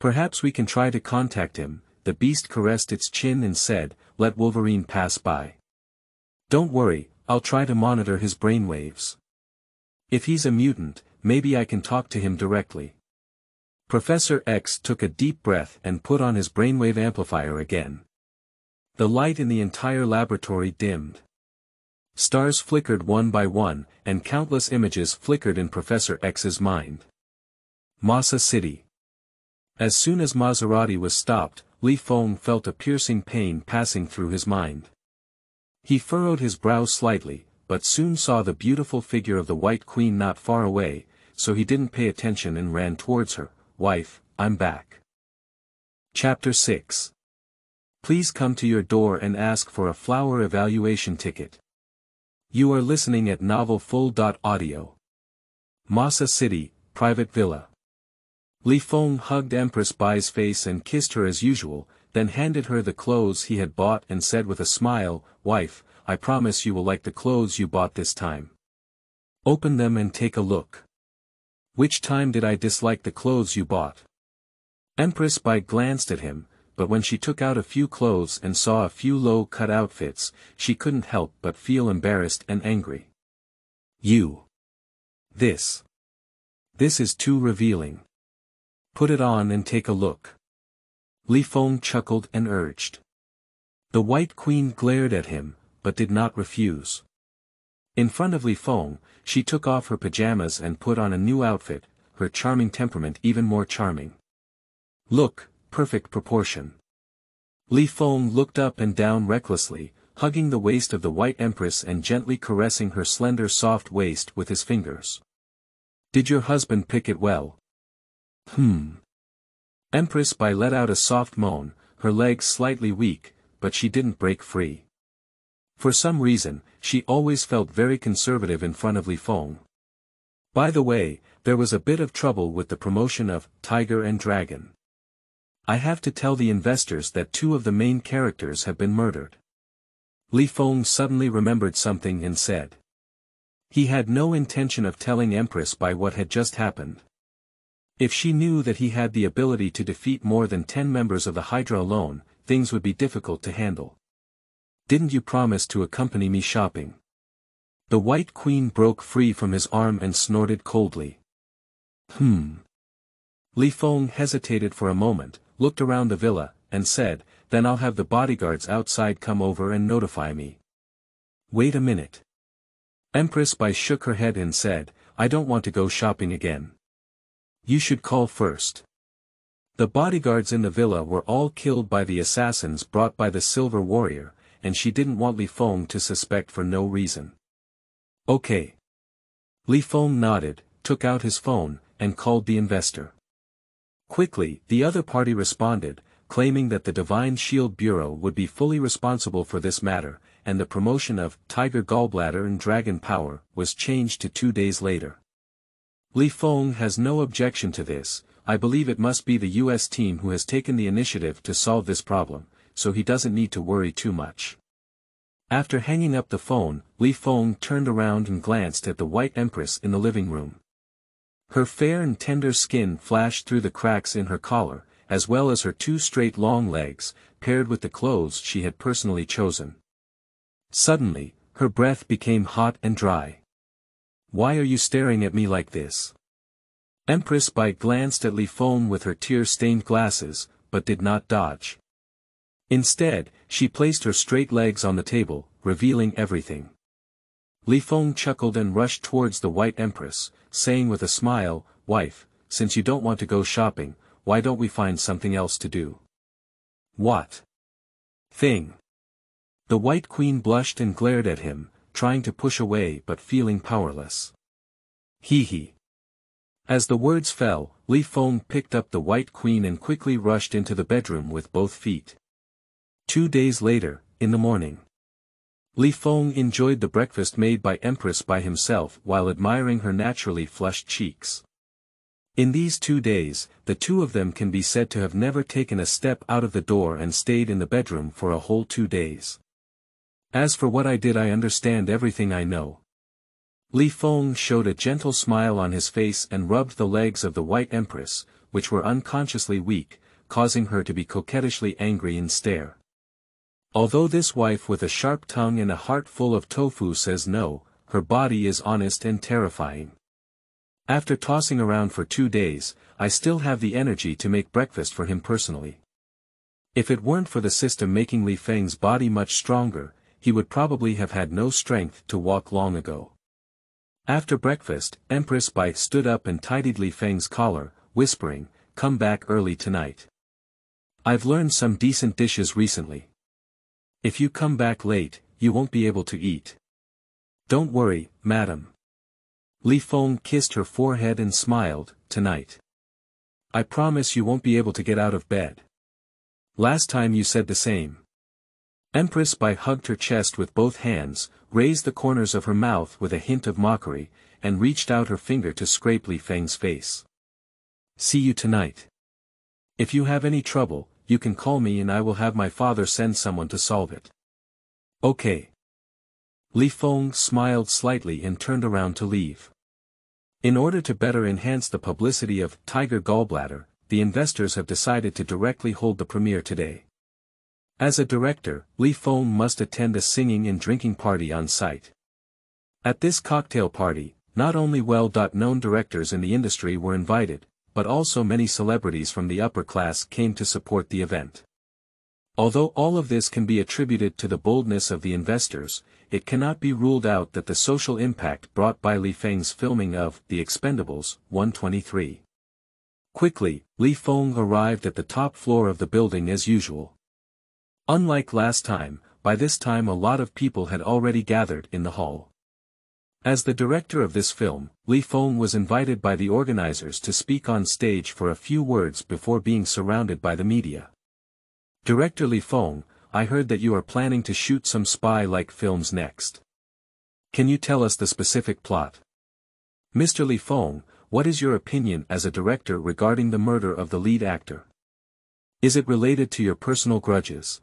Perhaps we can try to contact him, the Beast caressed its chin and said, let Wolverine pass by. Don't worry, I'll try to monitor his brainwaves. If he's a mutant, maybe I can talk to him directly. Professor X took a deep breath and put on his brainwave amplifier again. The light in the entire laboratory dimmed. Stars flickered one by one, and countless images flickered in Professor X's mind. Massa City. As soon as Maserati was stopped, Li Feng felt a piercing pain passing through his mind. He furrowed his brow slightly, but soon saw the beautiful figure of the White Queen not far away, so he didn't pay attention and ran towards her. Wife, I'm back. Chapter 6. Please come to your door and ask for a flower evaluation ticket. You are listening at NovelFull.audio. Massa City, Private Villa. Li Feng hugged Empress Bai's face and kissed her as usual, then handed her the clothes he had bought and said with a smile, Wife, I promise you will like the clothes you bought this time. Open them and take a look. Which time did I dislike the clothes you bought? Empress Bai glanced at him, but when she took out a few clothes and saw a few low-cut outfits, she couldn't help but feel embarrassed and angry. You. This is too revealing. Put it on and take a look. Li Feng chuckled and urged. The White Queen glared at him, but did not refuse. In front of Li Feng, she took off her pajamas and put on a new outfit, her charming temperament even more charming. Look, perfect proportion. Li Feng looked up and down recklessly, hugging the waist of the White Empress and gently caressing her slender soft waist with his fingers. Did your husband pick it well? Empress Bai let out a soft moan, her legs slightly weak, but she didn't break free. For some reason, she always felt very conservative in front of Li Feng. By the way, there was a bit of trouble with the promotion of Tiger and Dragon. I have to tell the investors that two of the main characters have been murdered. Li Feng suddenly remembered something and said. He had no intention of telling Empress Bai what had just happened. If she knew that he had the ability to defeat more than 10 members of the Hydra alone, things would be difficult to handle. Didn't you promise to accompany me shopping? The White Queen broke free from his arm and snorted coldly. Li Feng hesitated for a moment, looked around the villa, and said, then I'll have the bodyguards outside come over and notify me. Wait a minute. Empress Bai shook her head and said, I don't want to go shopping again. You should call first. The bodyguards in the villa were all killed by the assassins brought by the Silver Warrior, and she didn't want Li Feng to suspect for no reason. Okay. Li Feng nodded, took out his phone, and called the investor. Quickly, the other party responded, claiming that the Divine Shield Bureau would be fully responsible for this matter, and the promotion of Tiger Gallbladder and Dragon Power was changed to 2 days later. Li Feng has no objection to this, I believe it must be the US team who has taken the initiative to solve this problem, so he doesn't need to worry too much. After hanging up the phone, Li Feng turned around and glanced at the White Empress in the living room. Her fair and tender skin flashed through the cracks in her collar, as well as her two straight long legs, paired with the clothes she had personally chosen. Suddenly, her breath became hot and dry. Why are you staring at me like this? Empress Bai glanced at Li Feng with her tear-stained glasses, but did not dodge. Instead, she placed her straight legs on the table, revealing everything. Li Feng chuckled and rushed towards the White Empress, saying with a smile, Wife, since you don't want to go shopping, why don't we find something else to do? What? Thing. The White Queen blushed and glared at him, trying to push away but feeling powerless. As the words fell, Li Feng picked up the White Queen and quickly rushed into the bedroom with both feet. 2 days later, in the morning, Li Feng enjoyed the breakfast made by Empress by himself while admiring her naturally flushed cheeks. In these 2 days, the two of them can be said to have never taken a step out of the door and stayed in the bedroom for a whole 2 days. As for what I did, I understand everything I know. Li Feng showed a gentle smile on his face and rubbed the legs of the White Empress, which were unconsciously weak, causing her to be coquettishly angry and stare. Although this wife with a sharp tongue and a heart full of tofu says no, her body is honest and terrifying. After tossing around for 2 days, I still have the energy to make breakfast for him personally. If it weren't for the system making Li Feng's body much stronger, he would probably have had no strength to walk long ago. After breakfast, Empress Bai stood up and tidied Li Feng's collar, whispering, "Come back early tonight. I've learned some decent dishes recently. If you come back late, you won't be able to eat." "Don't worry, madam." Li Feng kissed her forehead and smiled, "Tonight, I promise you won't be able to get out of bed. Last time you said the same." Empress Bai hugged her chest with both hands, raised the corners of her mouth with a hint of mockery, and reached out her finger to scrape Li Feng's face. "See you tonight. If you have any trouble, you can call me and I will have my father send someone to solve it." "Okay." Li Feng smiled slightly and turned around to leave. In order to better enhance the publicity of Tiger Gallbladder, the investors have decided to directly hold the premiere today. As a director, Li Feng must attend a singing and drinking party on site. At this cocktail party, not only well-known directors in the industry were invited, but also many celebrities from the upper class came to support the event. Although all of this can be attributed to the boldness of the investors, it cannot be ruled out that the social impact brought by Li Feng's filming of The Expendables 123. Quickly, Li Feng arrived at the top floor of the building as usual. Unlike last time, by this time a lot of people had already gathered in the hall. As the director of this film, Li Feng was invited by the organizers to speak on stage for a few words before being surrounded by the media. "Director Li Feng, I heard that you are planning to shoot some spy-like films next. Can you tell us the specific plot? Mr. Li Feng, what is your opinion as a director regarding the murder of the lead actor? Is it related to your personal grudges?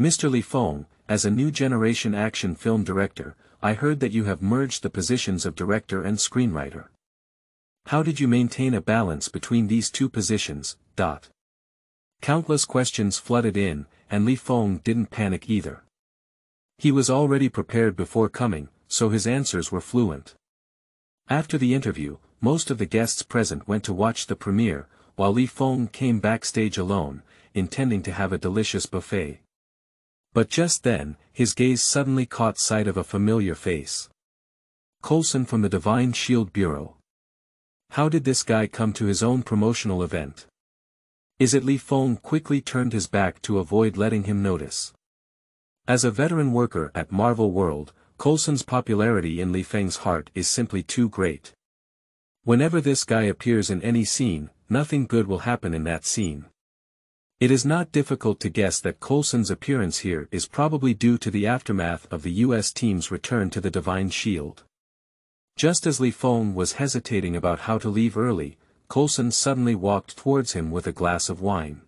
Mr. Li Feng, as a new generation action film director, I heard that you have merged the positions of director and screenwriter. How did you maintain a balance between these two positions?" Countless questions flooded in, and Li Feng didn't panic either. He was already prepared before coming, so his answers were fluent. After the interview, most of the guests present went to watch the premiere, while Li Feng came backstage alone, intending to have a delicious buffet. But just then, his gaze suddenly caught sight of a familiar face. Coulson from the Divine Shield Bureau. How did this guy come to his own promotional event? Is it? Li Feng quickly turned his back to avoid letting him notice. As a veteran worker at Marvel World, Coulson's popularity in Li Feng's heart is simply too great. Whenever this guy appears in any scene, nothing good will happen in that scene. It is not difficult to guess that Coulson's appearance here is probably due to the aftermath of the U.S. team's return to the Divine Shield. Just as Li Feng was hesitating about how to leave early, Coulson suddenly walked towards him with a glass of wine.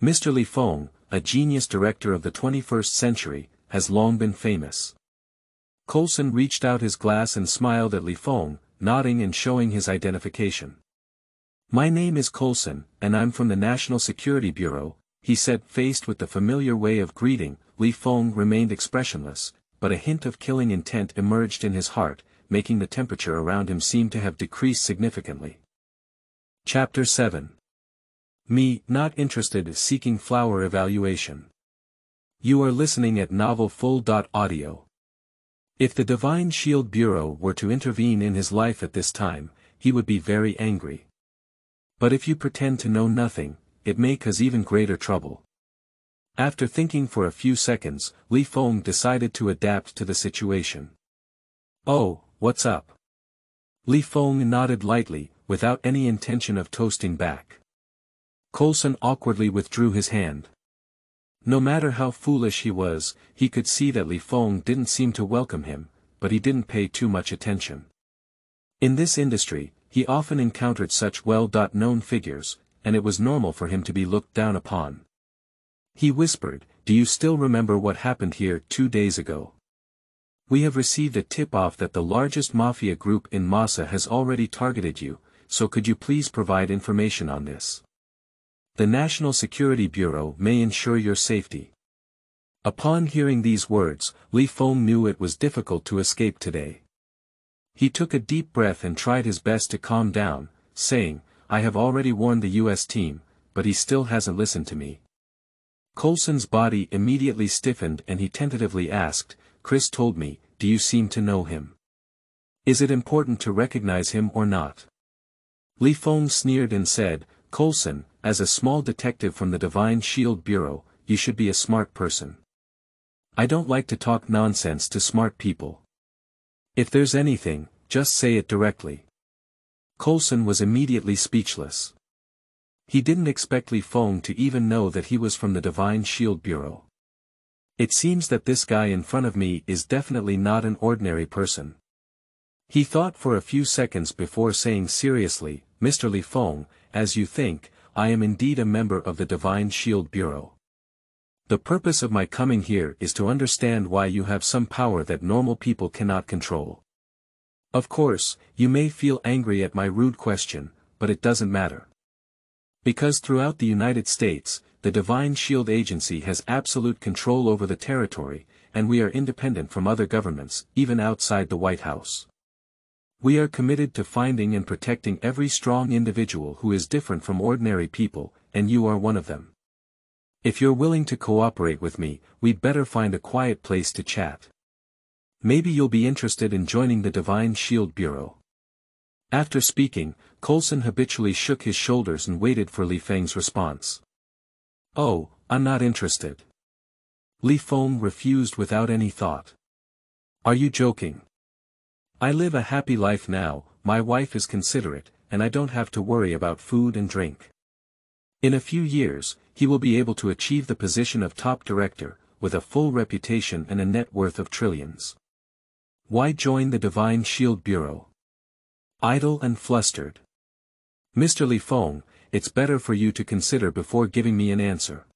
"Mr. Li Feng, a genius director of the 21st century, has long been famous." Coulson reached out his glass and smiled at Li Feng, nodding and showing his identification. "My name is Coulson, and I'm from the National Security Bureau," he said. Faced with the familiar way of greeting, Li Feng remained expressionless, but a hint of killing intent emerged in his heart, making the temperature around him seem to have decreased significantly. Chapter 7. Me not interested, seeking flower evaluation. You are listening at NovelFull.audio. If the Divine Shield Bureau were to intervene in his life at this time, he would be very angry. But if you pretend to know nothing, it may cause even greater trouble. After thinking for a few seconds, Li Feng decided to adapt to the situation. "Oh, what's up? Li Feng nodded lightly, without any intention of toasting back. Coulson awkwardly withdrew his hand. No matter how foolish he was, he could see that Li Feng didn't seem to welcome him, but he didn't pay too much attention. In this industry, he often encountered such well-known figures, and it was normal for him to be looked down upon. He whispered, "Do you still remember what happened here 2 days ago? We have received a tip-off that the largest mafia group in Massa has already targeted you, so could you please provide information on this? The National Security Bureau may ensure your safety." Upon hearing these words, Li Feng knew it was difficult to escape today. He took a deep breath and tried his best to calm down, saying, "I have already warned the US team, but he still hasn't listened to me." Coulson's body immediately stiffened and he tentatively asked, "Chris told me, do you seem to know him? Is it important to recognize him or not?" Li Feng sneered and said, "Coulson, as a small detective from the Divine Shield Bureau, you should be a smart person. I don't like to talk nonsense to smart people. If there's anything, just say it directly." Coulson was immediately speechless. He didn't expect Li Feng to even know that he was from the Divine Shield Bureau. "It seems that this guy in front of me is definitely not an ordinary person." He thought for a few seconds before saying seriously, "Mr. Li Feng, as you think, I am indeed a member of the Divine Shield Bureau. The purpose of my coming here is to understand why you have some power that normal people cannot control. Of course, you may feel angry at my rude question, but it doesn't matter. Because throughout the United States, the Divine Shield Agency has absolute control over the territory, and we are independent from other governments, even outside the White House. We are committed to finding and protecting every strong individual who is different from ordinary people, and you are one of them. If you're willing to cooperate with me, we'd better find a quiet place to chat. Maybe you'll be interested in joining the Divine Shield Bureau." After speaking, Coulson habitually shook his shoulders and waited for Li Feng's response. "Oh, I'm not interested." Li Feng refused without any thought. "Are you joking? I live a happy life now, my wife is considerate, and I don't have to worry about food and drink. In a few years, he will be able to achieve the position of top director, with a full reputation and a net worth of trillions. Why join the Divine Shield Bureau?" Idle and flustered. "Mr. Li Feng, it's better for you to consider before giving me an answer."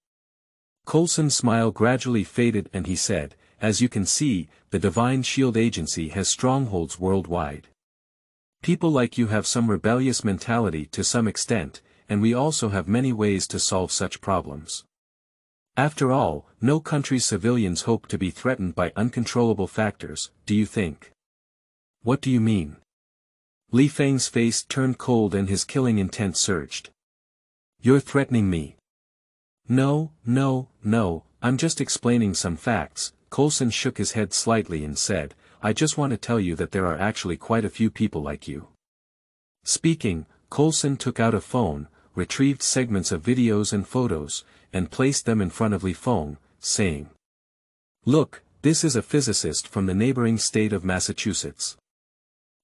Coulson's smile gradually faded and he said, "As you can see, the Divine Shield Agency has strongholds worldwide. People like you have some rebellious mentality to some extent, and we also have many ways to solve such problems. After all, no country's civilians hope to be threatened by uncontrollable factors, do you think?" "What do you mean?" Li Feng's face turned cold and his killing intent surged. "You're threatening me." No, I'm just explaining some facts." Coulson shook his head slightly and said, "I just want to tell you that there are actually quite a few people like you." Speaking, Coulson took out a phone, retrieved segments of videos and photos, and placed them in front of Li Feng, saying, "Look, this is a physicist from the neighboring state of Massachusetts.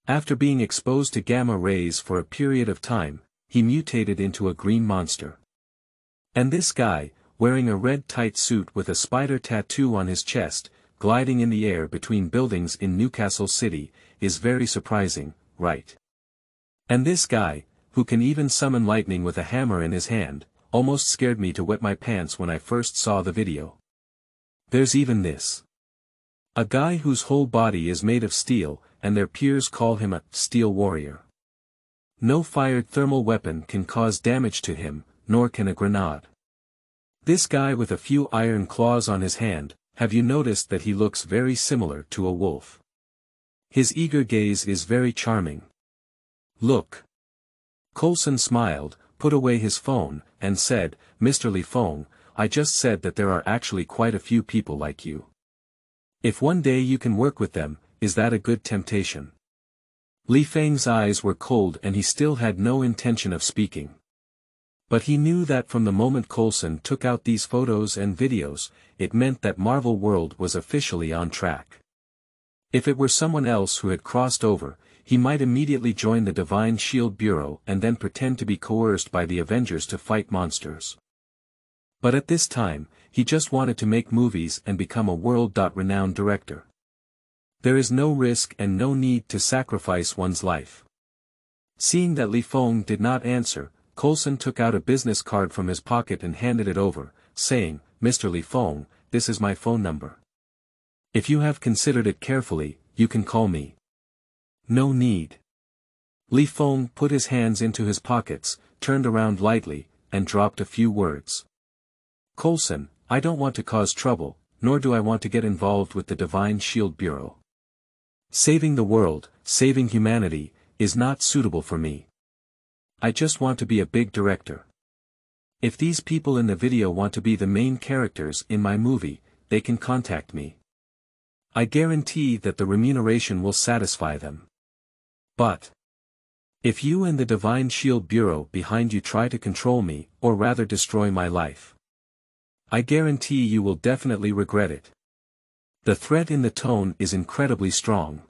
After being exposed to gamma rays for a period of time, he mutated into a green monster. And this guy, wearing a red tight suit with a spider tattoo on his chest, gliding in the air between buildings in Newcastle City, is very surprising, right? And this guy, who can even summon lightning with a hammer in his hand, almost scared me to wet my pants when I first saw the video. There's even this. A guy whose whole body is made of steel, and their peers call him a steel warrior. No fired thermal weapon can cause damage to him, nor can a grenade. This guy with a few iron claws on his hand, have you noticed that he looks very similar to a wolf? His eager gaze is very charming. Look." Coulson smiled, put away his phone, and said, "Mr. Li Feng, I just said that there are actually quite a few people like you. If one day you can work with them, is that a good temptation?" Li Feng's eyes were cold and he still had no intention of speaking. But he knew that from the moment Coulson took out these photos and videos, it meant that Marvel World was officially on track. If it were someone else who had crossed over, he might immediately join the Divine Shield Bureau and then pretend to be coerced by the Avengers to fight monsters. But at this time, he just wanted to make movies and become a world-renowned director. There is no risk and no need to sacrifice one's life. Seeing that Li Feng did not answer, Coulson took out a business card from his pocket and handed it over, saying, "Mr. Li Feng, this is my phone number. If you have considered it carefully, you can call me." "No need." Li Feng put his hands into his pockets, turned around lightly, and dropped a few words. "Coulson, I don't want to cause trouble, nor do I want to get involved with the Divine Shield Bureau. Saving the world, saving humanity, is not suitable for me. I just want to be a big director. If these people in the video want to be the main characters in my movie, they can contact me. I guarantee that the remuneration will satisfy them. But if you and the Divine Shield Bureau behind you try to control me, or rather destroy my life, I guarantee you will definitely regret it." The threat in the tone is incredibly strong.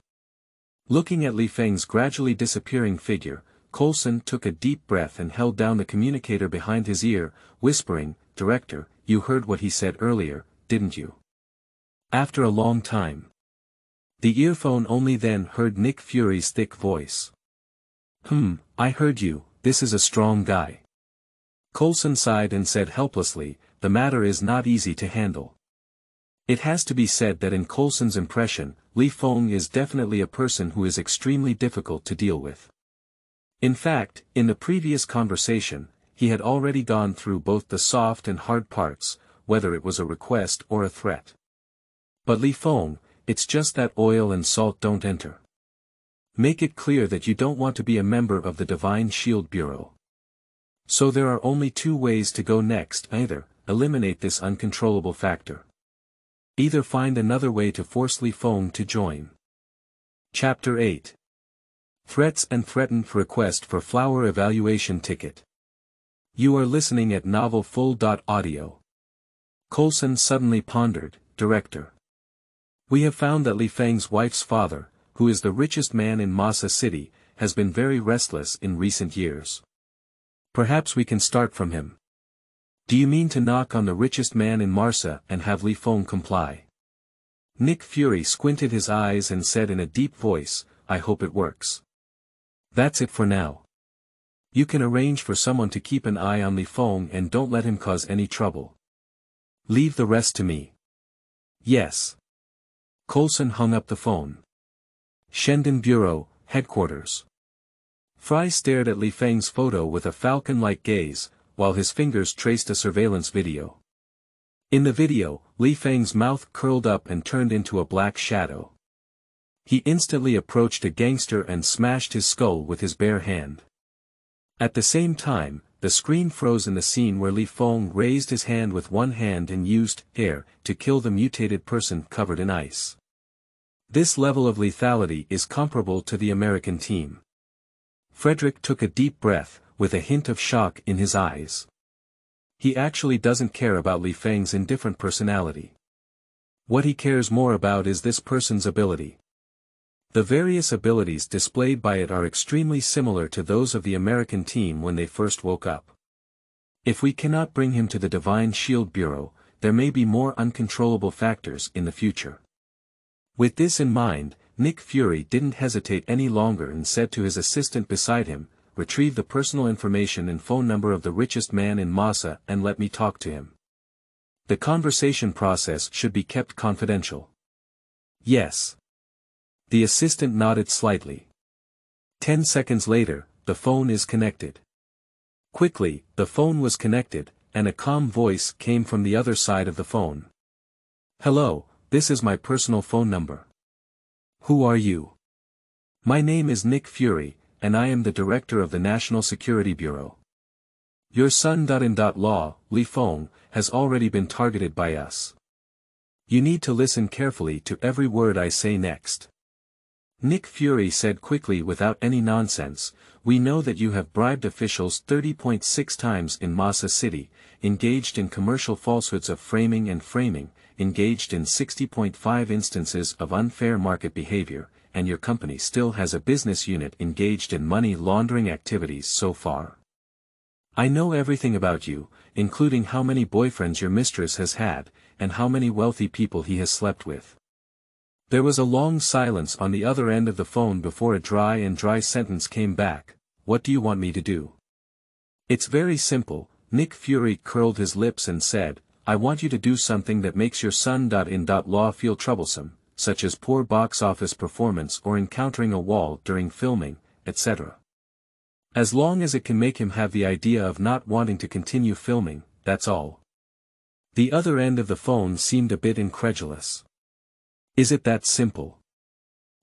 Looking at Li Feng's gradually disappearing figure, Coulson took a deep breath and held down the communicator behind his ear, whispering, "Director, you heard what he said earlier, didn't you?" After a long time, the earphone only then heard Nick Fury's thick voice. I heard you, this is a strong guy." Coulson sighed and said helplessly, "The matter is not easy to handle." It has to be said that in Coulson's impression, Li Feng is definitely a person who is extremely difficult to deal with. In fact, in the previous conversation, he had already gone through both the soft and hard parts, whether it was a request or a threat. But Li Feng, it's just that oil and salt don't enter. Make it clear that you don't want to be a member of the Divine Shield Bureau. So there are only two ways to go next: either eliminate this uncontrollable factor, either find another way to force Li Feng to join. Chapter 8. Threats and Threatened Request for Flower Evaluation Ticket. You are listening at NovelFull.audio. Coulson suddenly pondered, "Director, we have found that Li Feng's wife's father, who is the richest man in Masa City, has been very restless in recent years. Perhaps we can start from him. Do you mean to knock on the richest man in Marsa and have Li Feng comply?" Nick Fury squinted his eyes and said in a deep voice, "I hope it works. That's it for now. You can arrange for someone to keep an eye on Li Feng and don't let him cause any trouble. Leave the rest to me." "Yes." Coulson hung up the phone. Shenzhen Bureau, Headquarters. Fry stared at Li Feng's photo with a falcon-like gaze, while his fingers traced a surveillance video. In the video, Li Feng's mouth curled up and turned into a black shadow. He instantly approached a gangster and smashed his skull with his bare hand. At the same time, the screen froze in the scene where Li Feng raised his hand with one hand and used air to kill the mutated person covered in ice. This level of lethality is comparable to the American team. Frederick took a deep breath, with a hint of shock in his eyes. He actually doesn't care about Li Feng's indifferent personality. What he cares more about is this person's ability. The various abilities displayed by it are extremely similar to those of the American team when they first woke up. If we cannot bring him to the Divine Shield Bureau, there may be more uncontrollable factors in the future. With this in mind, Nick Fury didn't hesitate any longer and said to his assistant beside him, "Retrieve the personal information and phone number of the richest man in Masa and let me talk to him. The conversation process should be kept confidential." "Yes." The assistant nodded slightly. 10 seconds later, the phone is connected. Quickly, the phone was connected, and a calm voice came from the other side of the phone. "Hello, this is my personal phone number. Who are you?" "My name is Nick Fury, and I am the director of the National Security Bureau. Your son in law, Li Feng, has already been targeted by us. You need to listen carefully to every word I say next." Nick Fury said quickly without any nonsense, "We know that you have bribed officials 30.6 times in Masa City, engaged in commercial falsehoods of framing and engaged in 60.5 instances of unfair market behavior, and your company still has a business unit engaged in money laundering activities so far. I know everything about you, including how many boyfriends your mistress has had, and how many wealthy people he has slept with." There was a long silence on the other end of the phone before a dry sentence came back. "What do you want me to do?" "It's very simple," Nick Fury curled his lips and said, "I want you to do something that makes your son-in-law feel troublesome, such as poor box office performance or encountering a wall during filming, etc. As long as it can make him have the idea of not wanting to continue filming, that's all." The other end of the phone seemed a bit incredulous. "Is it that simple?"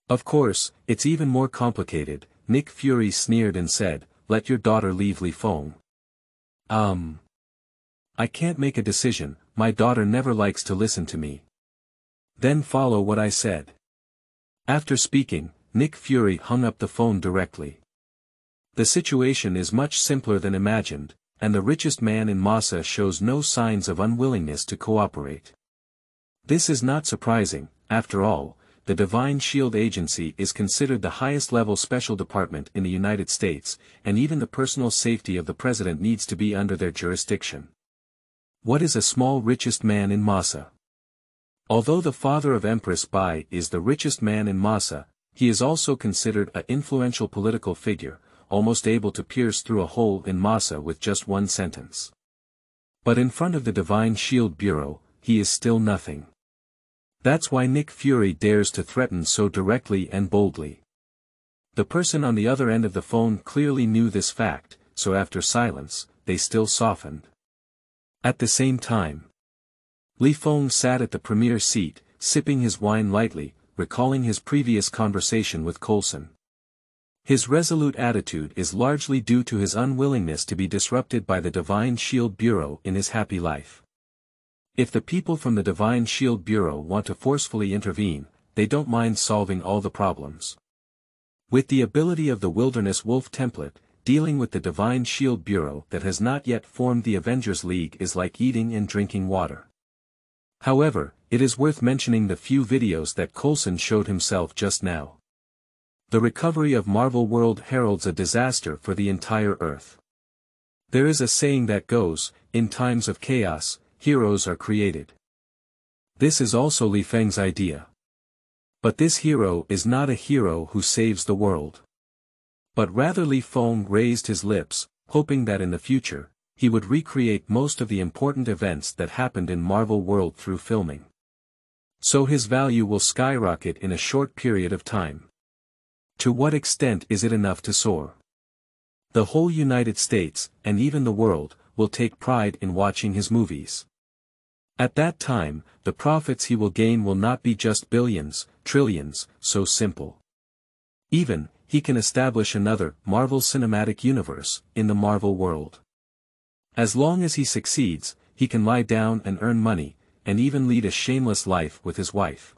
"Of course, it's even more complicated," Nick Fury sneered and said, "Let your daughter leave the phone." I can't make a decision, my daughter never likes to listen to me." "Then follow what I said." After speaking, Nick Fury hung up the phone directly. The situation is much simpler than imagined, and the richest man in Massa shows no signs of unwillingness to cooperate. This is not surprising, after all, the Divine Shield Agency is considered the highest-level special department in the United States, and even the personal safety of the president needs to be under their jurisdiction. What is a small richest man in Massa? Although the father of Empress Bai is the richest man in Massa, he is also considered an influential political figure, almost able to pierce through a hole in Massa with just one sentence. But in front of the Divine Shield Bureau, he is still nothing. That's why Nick Fury dares to threaten so directly and boldly. The person on the other end of the phone clearly knew this fact, so after silence, they still softened. At the same time, Li Feng sat at the premier seat, sipping his wine lightly, recalling his previous conversation with Coulson. His resolute attitude is largely due to his unwillingness to be disrupted by the Divine Shield Bureau in his happy life. If the people from the Divine Shield Bureau want to forcefully intervene, they don't mind solving all the problems. With the ability of the Wilderness Wolf template, dealing with the Divine Shield Bureau that has not yet formed the Avengers League is like eating and drinking water. However, it is worth mentioning the few videos that Coulson showed himself just now. The recovery of Marvel World heralds a disaster for the entire Earth. There is a saying that goes, in times of chaos, heroes are created. This is also Li Feng's idea. But this hero is not a hero who saves the world. But rather Li Feng raised his lips, hoping that in the future, he would recreate most of the important events that happened in Marvel World through filming. So his value will skyrocket in a short period of time. To what extent is it enough to soar? The whole United States, and even the world, will take pride in watching his movies. At that time, the profits he will gain will not be just billions, trillions, so simple. Even, he can establish another Marvel Cinematic Universe in the Marvel world. As long as he succeeds, he can lie down and earn money, and even lead a shameless life with his wife.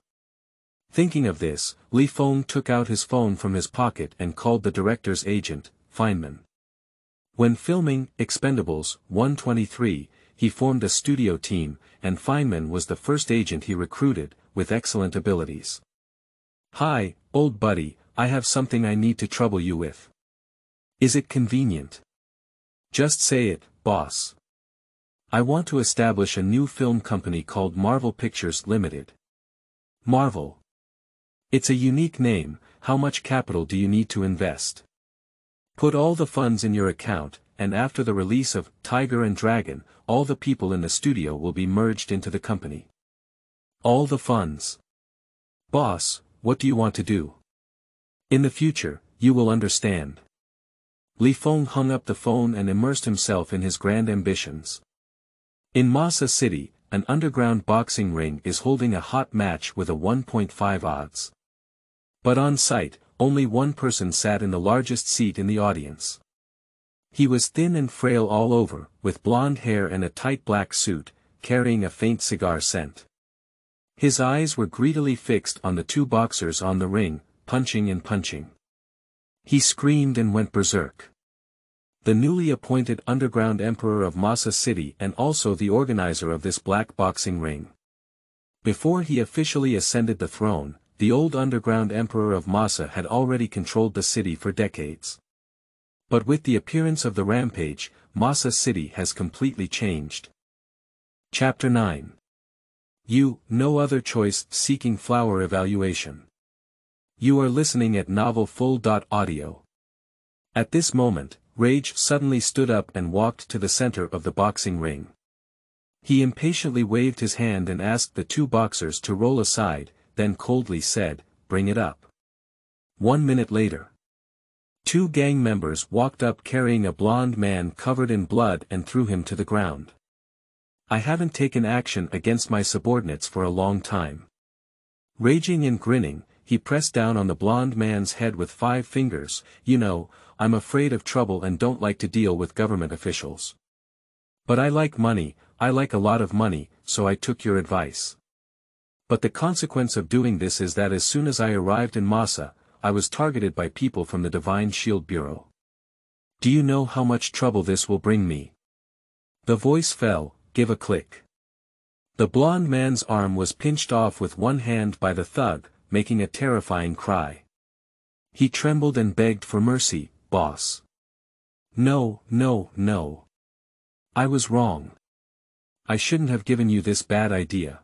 Thinking of this, Li Feng took out his phone from his pocket and called the director's agent, Feynman. When filming Expendables 123, he formed a studio team, and Feynman was the first agent he recruited, with excellent abilities. "Hi, old buddy, I have something I need to trouble you with." "Is it convenient?" "Just say it, boss." "I want to establish a new film company called Marvel Pictures Limited." "Marvel? It's a unique name. How much capital do you need to invest?" "Put all the funds in your account, and after the release of Tiger and Dragon, all the people in the studio will be merged into the company." "All the funds? Boss, what do you want to do? In the future, you will understand." Li Feng hung up the phone and immersed himself in his grand ambitions. In Massa City, an underground boxing ring is holding a hot match with a 1.5 odds. But on site, only one person sat in the largest seat in the audience. He was thin and frail all over, with blonde hair and a tight black suit, carrying a faint cigar scent. His eyes were greedily fixed on the two boxers on the ring, punching and punching. He screamed and went berserk. The newly appointed underground emperor of Massa City and also the organizer of this black boxing ring. Before he officially ascended the throne, the old underground emperor of Massa had already controlled the city for decades. But with the appearance of the rampage, Massa City has completely changed. Chapter 9. You, no other choice, seeking flower evaluation. You are listening at NovelFull.audio. At this moment, Rage suddenly stood up and walked to the center of the boxing ring. He impatiently waved his hand and asked the two boxers to roll aside, then coldly said, "Bring it up." 1 minute later, two gang members walked up carrying a blond man covered in blood and threw him to the ground. I haven't taken action against my subordinates for a long time. Raging and grinning, he pressed down on the blond man's head with 5 fingers, "You know, I'm afraid of trouble and don't like to deal with government officials. But I like money, I like a lot of money, so I took your advice. But the consequence of doing this is that as soon as I arrived in Massa, I was targeted by people from the Divine Shield Bureau. Do you know how much trouble this will bring me?" The voice fell, give a click. The blonde man's arm was pinched off with one hand by the thug, making a terrifying cry. He trembled and begged for mercy, "Boss. No, no, no. I was wrong. I shouldn't have given you this bad idea.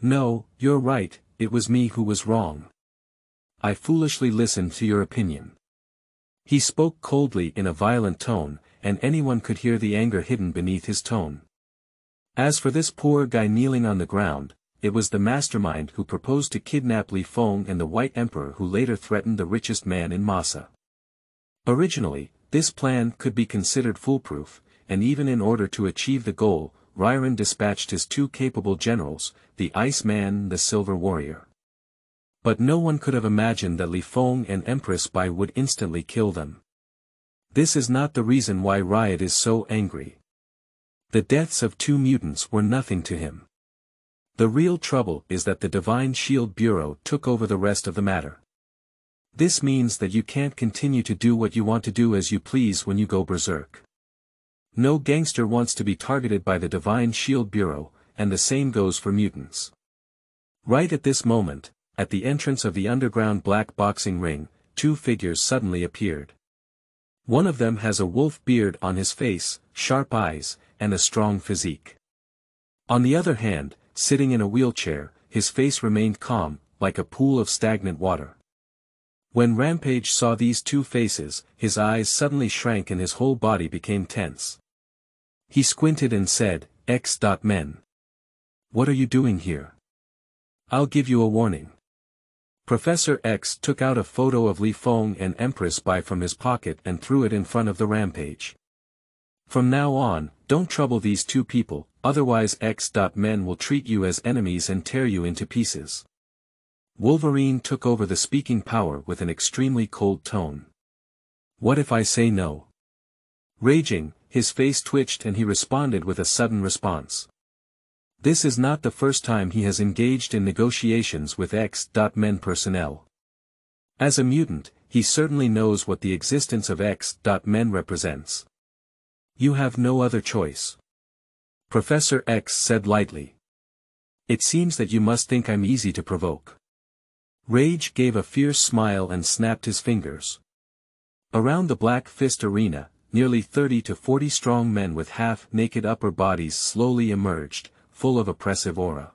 No, you're right, it was me who was wrong. I foolishly listened to your opinion." He spoke coldly in a violent tone, and anyone could hear the anger hidden beneath his tone. As for this poor guy kneeling on the ground, it was the mastermind who proposed to kidnap Li Feng and the White Emperor who later threatened the richest man in Massa. Originally, this plan could be considered foolproof, and even in order to achieve the goal, Ryron dispatched his 2 capable generals, the Iceman and the Silver Warrior. But no one could have imagined that Li Feng and Empress Bai would instantly kill them. This is not the reason why Riot is so angry. The deaths of 2 mutants were nothing to him. The real trouble is that the Divine Shield Bureau took over the rest of the matter. This means that you can't continue to do what you want to do as you please when you go berserk. No gangster wants to be targeted by the Divine Shield Bureau, and the same goes for mutants. Right at this moment, at the entrance of the underground black boxing ring, 2 figures suddenly appeared. One of them has a wolf beard on his face, sharp eyes, and a strong physique. On the other hand, sitting in a wheelchair, his face remained calm, like a pool of stagnant water. When Rampage saw these 2 faces, his eyes suddenly shrank and his whole body became tense. He squinted and said, "X men. What are you doing here? I'll give you a warning." Professor X took out a photo of Li Feng and Empress Bai from his pocket and threw it in front of the Rampage. "From now on, don't trouble these 2 people, otherwise X men will treat you as enemies and tear you into pieces." Wolverine took over the speaking power with an extremely cold tone. "What if I say no?" Raging, his face twitched and he responded with a sudden response. This is not the first time he has engaged in negotiations with X men personnel. As a mutant, he certainly knows what the existence of X men represents. "You have no other choice," Professor X said lightly. "It seems that you must think I'm easy to provoke." Rage gave a fierce smile and snapped his fingers. Around the Black Fist arena, nearly 30 to 40 strong men with half-naked upper bodies slowly emerged, full of oppressive aura.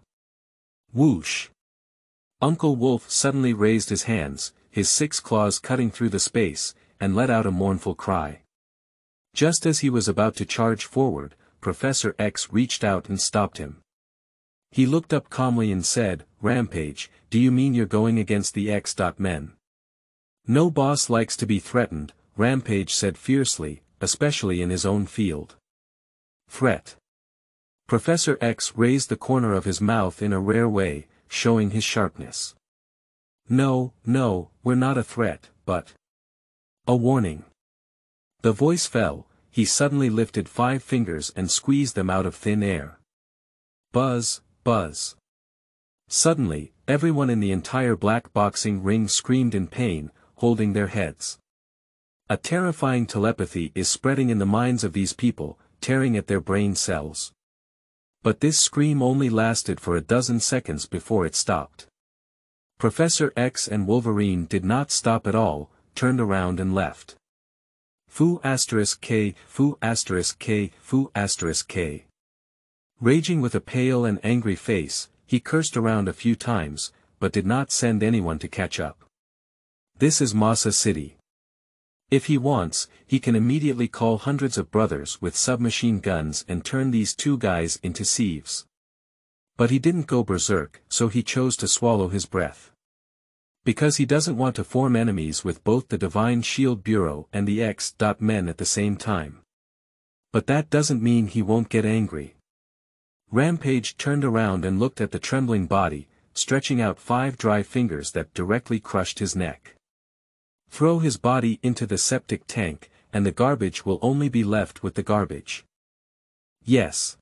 Whoosh! Uncle Wolf suddenly raised his hands, his 6 claws cutting through the space, and let out a mournful cry. Just as he was about to charge forward, Professor X reached out and stopped him. He looked up calmly and said, "Rampage, do you mean you're going against the X men? No boss likes to be threatened," Rampage said fiercely, especially in his own field. "Threat?" Professor X raised the corner of his mouth in a rare way, showing his sharpness. "No, no, we're not a threat, but a warning." The voice fell, he suddenly lifted 5 fingers and squeezed them out of thin air. Buzz, buzz. Suddenly, everyone in the entire black boxing ring screamed in pain, holding their heads. A terrifying telepathy is spreading in the minds of these people, tearing at their brain cells. But this scream only lasted for a dozen seconds before it stopped. Professor X and Wolverine did not stop at all, turned around and left. Fu*K. Raging with a pale and angry face, he cursed around a few times, but did not send anyone to catch up. This is Masa City. If he wants, he can immediately call hundreds of brothers with submachine guns and turn these two guys into sieves. But he didn't go berserk, so he chose to swallow his breath. Because he doesn't want to form enemies with both the Divine Shield Bureau and the X-Men at the same time. But that doesn't mean he won't get angry. Rampage turned around and looked at the trembling body, stretching out 5 dry fingers that directly crushed his neck. Throw his body into the septic tank, and the garbage will only be left with the garbage. Yes.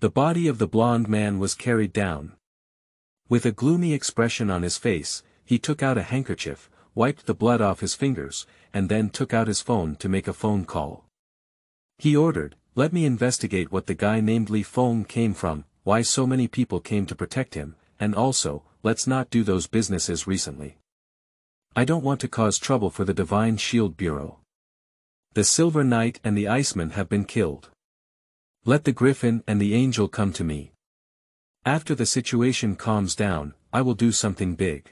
The body of the blonde man was carried down. With a gloomy expression on his face, he took out a handkerchief, wiped the blood off his fingers, and then took out his phone to make a phone call. He ordered, "Let me investigate what the guy named Li Feng came from, why so many people came to protect him, and also, let's not do those businesses recently. I don't want to cause trouble for the Divine Shield Bureau. The Silver Knight and the Iceman have been killed. Let the Griffin and the Angel come to me. After the situation calms down, I will do something big."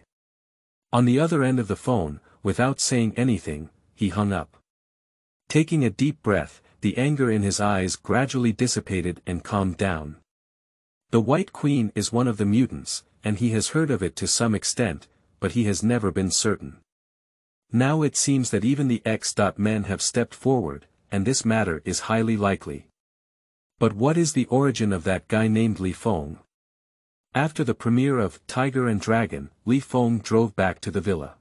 On the other end of the phone, without saying anything, he hung up. Taking a deep breath, the anger in his eyes gradually dissipated and calmed down. The White Queen is one of the mutants, and he has heard of it to some extent, but he has never been certain. Now it seems that even the X-Men have stepped forward, and this matter is highly likely. But what is the origin of that guy named Li Feng? After the premiere of Tiger and Dragon, Li Feng drove back to the villa.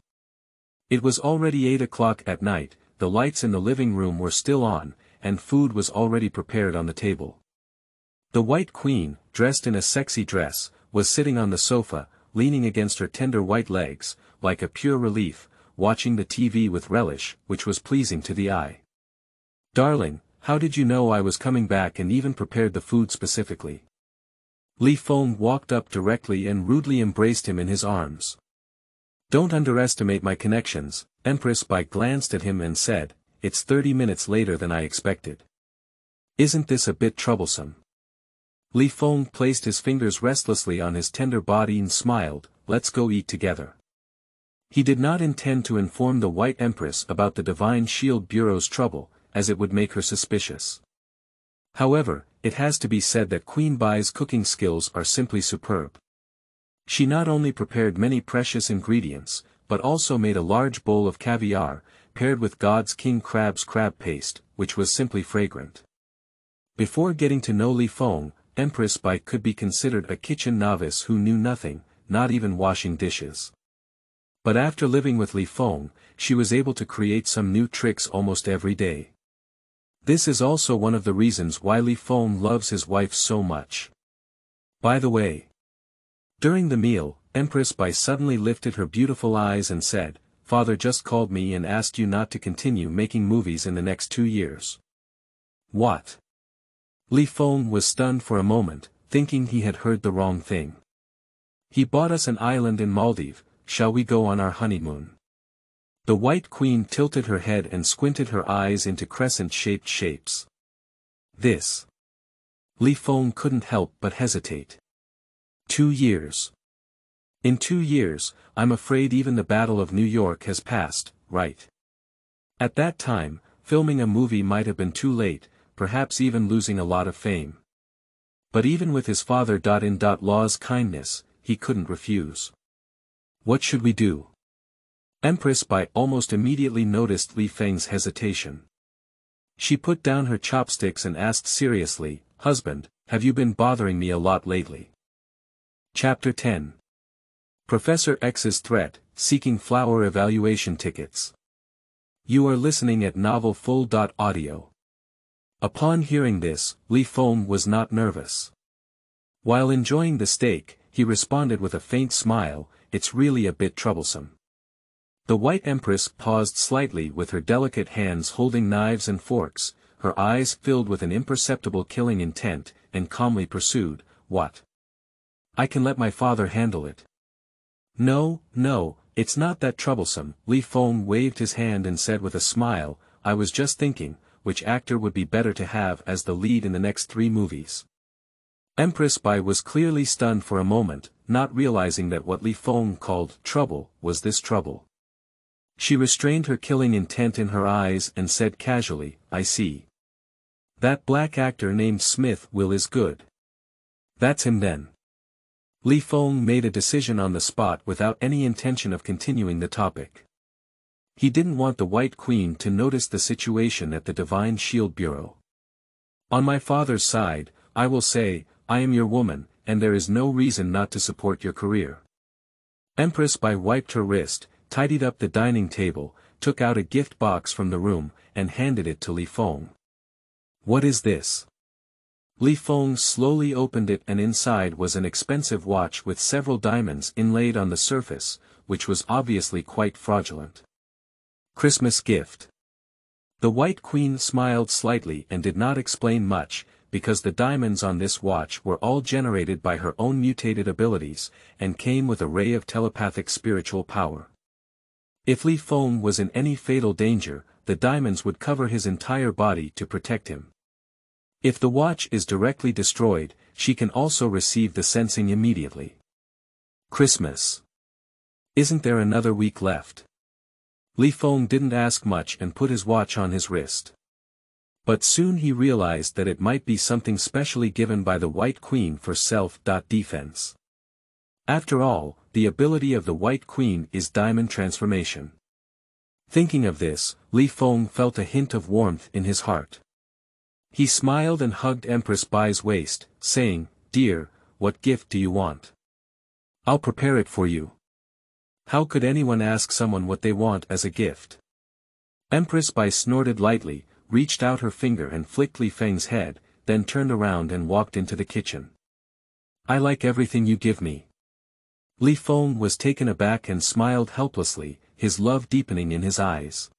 It was already 8 o'clock at night, the lights in the living room were still on, and food was already prepared on the table. The White Queen, dressed in a sexy dress, was sitting on the sofa, leaning against her tender white legs, like a pure relief, watching the TV with relish, which was pleasing to the eye. "Darling, how did you know I was coming back and even prepared the food specifically?" Li Feng walked up directly and rudely embraced him in his arms. "Don't underestimate my connections," Empress Bai glanced at him and said, "It's 30 minutes later than I expected. Isn't this a bit troublesome?" Li Feng placed his fingers restlessly on his tender body and smiled, "Let's go eat together." He did not intend to inform the White Empress about the Divine Shield Bureau's trouble, as it would make her suspicious. However, it has to be said that Queen Bai's cooking skills are simply superb. She not only prepared many precious ingredients, but also made a large bowl of caviar, paired with God's King Crab's crab paste, which was simply fragrant. Before getting to know Li Feng, Empress Bai could be considered a kitchen novice who knew nothing, not even washing dishes. But after living with Li Feng, she was able to create some new tricks almost every day. This is also one of the reasons why Li Feng loves his wife so much. By the way. During the meal, Empress Bai suddenly lifted her beautiful eyes and said, "Father just called me and asked you not to continue making movies in the next 2 years. What? Li Feng was stunned for a moment, thinking he had heard the wrong thing. "He bought us an island in Maldives, shall we go on our honeymoon?" The White Queen tilted her head and squinted her eyes into crescent-shaped shapes. This. Li Feng couldn't help but hesitate. 2 years. In 2 years, I'm afraid even the Battle of New York has passed, right? At that time, filming a movie might have been too late, perhaps even losing a lot of fame. But even with his father-in-law's kindness, he couldn't refuse. "What should we do?" Empress Bai almost immediately noticed Li Feng's hesitation. She put down her chopsticks and asked seriously, "Husband, have you been bothering me a lot lately?" Chapter 10. Professor X's Threat, Seeking Flower Evaluation Tickets. You are listening at Novel Full.audio. Upon hearing this, Li Feng was not nervous. While enjoying the steak, he responded with a faint smile, "It's really a bit troublesome." The White Empress paused slightly with her delicate hands holding knives and forks, her eyes filled with an imperceptible killing intent, and calmly pursued, "What? I can let my father handle it. No, no, it's not that troublesome. Li Feng waved his hand and said with a smile, I was just thinking, which actor would be better to have as the lead in the next 3 movies? Empress Bai was clearly stunned for a moment, not realizing that what Li Feng called trouble was this trouble. She restrained her killing intent in her eyes and said casually, I see. That black actor named Smith Will is good. That's him then. Li Feng made a decision on the spot without any intention of continuing the topic. He didn't want the White Queen to notice the situation at the Divine Shield Bureau. On my father's side, I will say, I am your woman, and there is no reason not to support your career. Empress Bai wiped her wrist, tidied up the dining table, took out a gift box from the room, and handed it to Li Feng. What is this? Li Feng slowly opened it and inside was an expensive watch with several diamonds inlaid on the surface, which was obviously quite fraudulent. Christmas gift. The White Queen smiled slightly and did not explain much, because the diamonds on this watch were all generated by her own mutated abilities, and came with a ray of telepathic spiritual power. If Li Feng was in any fatal danger, the diamonds would cover his entire body to protect him. If the watch is directly destroyed, she can also receive the sensing immediately. Christmas. Isn't there another week left? Li Feng didn't ask much and put his watch on his wrist. But soon he realized that it might be something specially given by the White Queen for self-defense. After all, the ability of the White Queen is diamond transformation. Thinking of this, Li Feng felt a hint of warmth in his heart. He smiled and hugged Empress Bai's waist, saying, Dear, what gift do you want? I'll prepare it for you. How could anyone ask someone what they want as a gift? Empress Bai snorted lightly, reached out her finger and flicked Li Feng's head, then turned around and walked into the kitchen. I like everything you give me. Li Feng was taken aback and smiled helplessly, his love deepening in his eyes.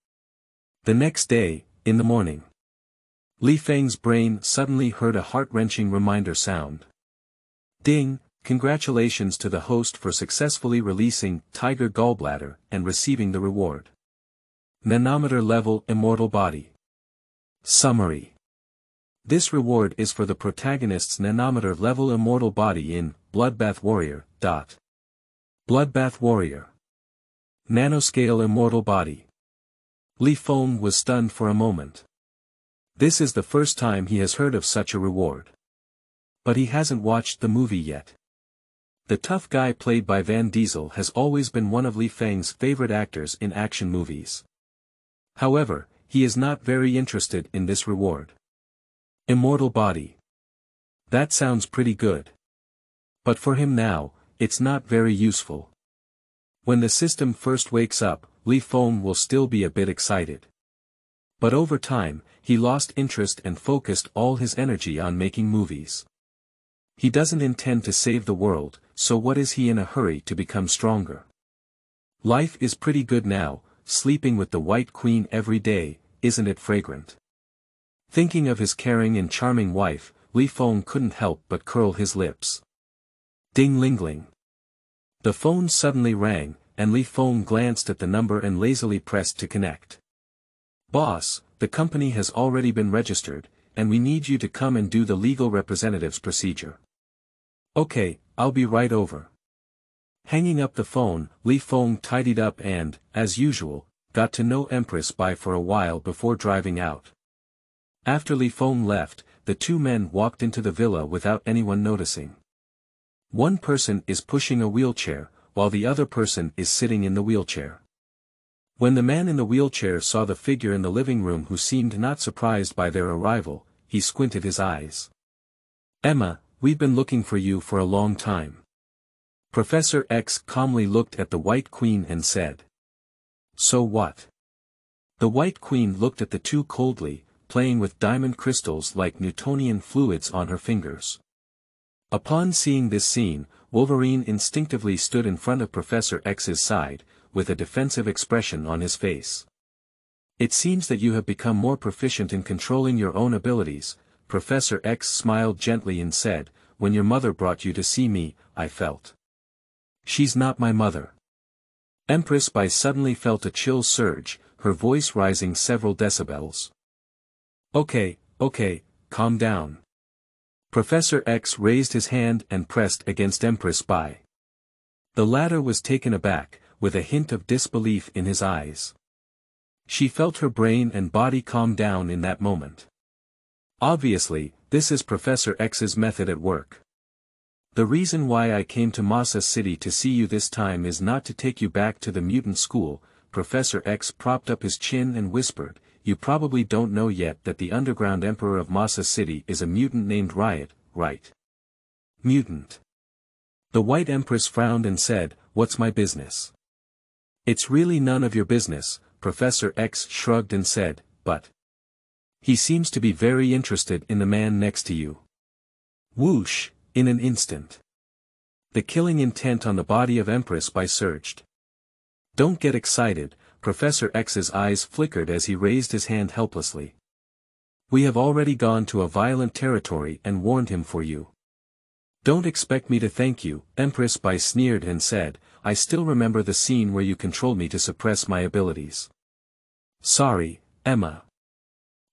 The next day, in the morning, Li Feng's brain suddenly heard a heart-wrenching reminder sound. Ding! Congratulations to the host for successfully releasing Tiger Gallbladder and receiving the reward. Nanometer level immortal body. Summary. This reward is for the protagonist's nanometer level immortal body in Bloodbath Warrior. Bloodbath Warrior. Nanoscale immortal body. Li Feng was stunned for a moment. This is the first time he has heard of such a reward. But he hasn't watched the movie yet. The tough guy played by Vin Diesel has always been one of Li Feng's favorite actors in action movies. However, he is not very interested in this reward. Immortal body. That sounds pretty good. But for him now, it's not very useful. When the system first wakes up, Li Feng will still be a bit excited. But over time, he lost interest and focused all his energy on making movies. He doesn't intend to save the world, so what is he in a hurry to become stronger? Life is pretty good now, sleeping with the White Queen every day, isn't it fragrant? Thinking of his caring and charming wife, Li Feng couldn't help but curl his lips. Ding ling ling. The phone suddenly rang, and Li Feng glanced at the number and lazily pressed to connect. Boss, the company has already been registered, and we need you to come and do the legal representative's procedure. Okay, I'll be right over. Hanging up the phone, Li Feng tidied up and, as usual, got to know Empress Bai for a while before driving out. After Li Feng left, the 2 men walked into the villa without anyone noticing. One person is pushing a wheelchair, while the other person is sitting in the wheelchair. When the man in the wheelchair saw the figure in the living room who seemed not surprised by their arrival, he squinted his eyes. Emma, we've been looking for you for a long time. Professor X calmly looked at the White Queen and said. So what? The White Queen looked at the 2 coldly, playing with diamond crystals like Newtonian fluids on her fingers. Upon seeing this scene, Wolverine instinctively stood in front of Professor X's side, with a defensive expression on his face. It seems that you have become more proficient in controlling your own abilities, Professor X smiled gently and said, when your mother brought you to see me, I felt She's not my mother. Empress Bai suddenly felt a chill surge, her voice rising several decibels. Okay, calm down. Professor X raised his hand and pressed against Empress Bai. The latter was taken aback, with a hint of disbelief in his eyes. She felt her brain and body calm down in that moment. Obviously, this is Professor X's method at work. The reason why I came to Masa City to see you this time is not to take you back to the mutant school. Professor X propped up his chin and whispered, you probably don't know yet that the underground emperor of Masa City is a mutant named Riot, right? Mutant. The White Empress frowned and said, what's my business? It's really none of your business, Professor X shrugged and said, but he seems to be very interested in the man next to you. Whoosh, in an instant. The killing intent on the body of Empress Bai surged. Don't get excited, Professor X's eyes flickered as he raised his hand helplessly. We have already gone to a violent territory and warned him for you. Don't expect me to thank you, Empress Bai sneered and said, I still remember the scene where you controlled me to suppress my abilities. Sorry, Emma.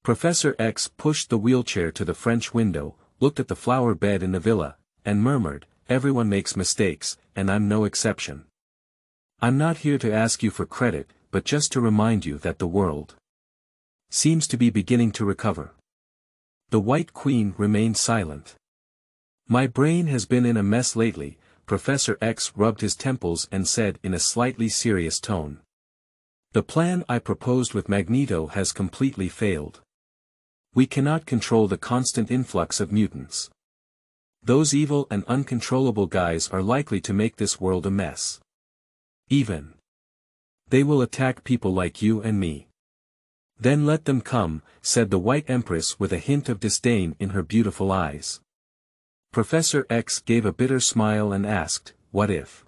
Professor X pushed the wheelchair to the French window, looked at the flower bed in the villa, and murmured, everyone makes mistakes, and I'm no exception. I'm not here to ask you for credit, but just to remind you that the world seems to be beginning to recover. The White Queen remained silent. My brain has been in a mess lately, Professor X rubbed his temples and said in a slightly serious tone. The plan I proposed with Magneto has completely failed. We cannot control the constant influx of mutants. Those evil and uncontrollable guys are likely to make this world a mess. Even they will attack people like you and me. Then let them come, said the White Empress with a hint of disdain in her beautiful eyes. Professor X gave a bitter smile and asked, what if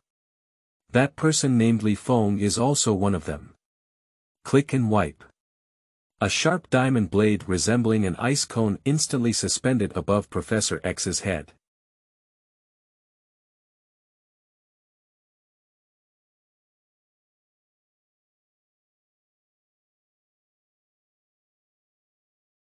that person named Li Feng is also one of them? Click and wipe. A sharp diamond blade resembling an ice cone instantly suspended above Professor X's head.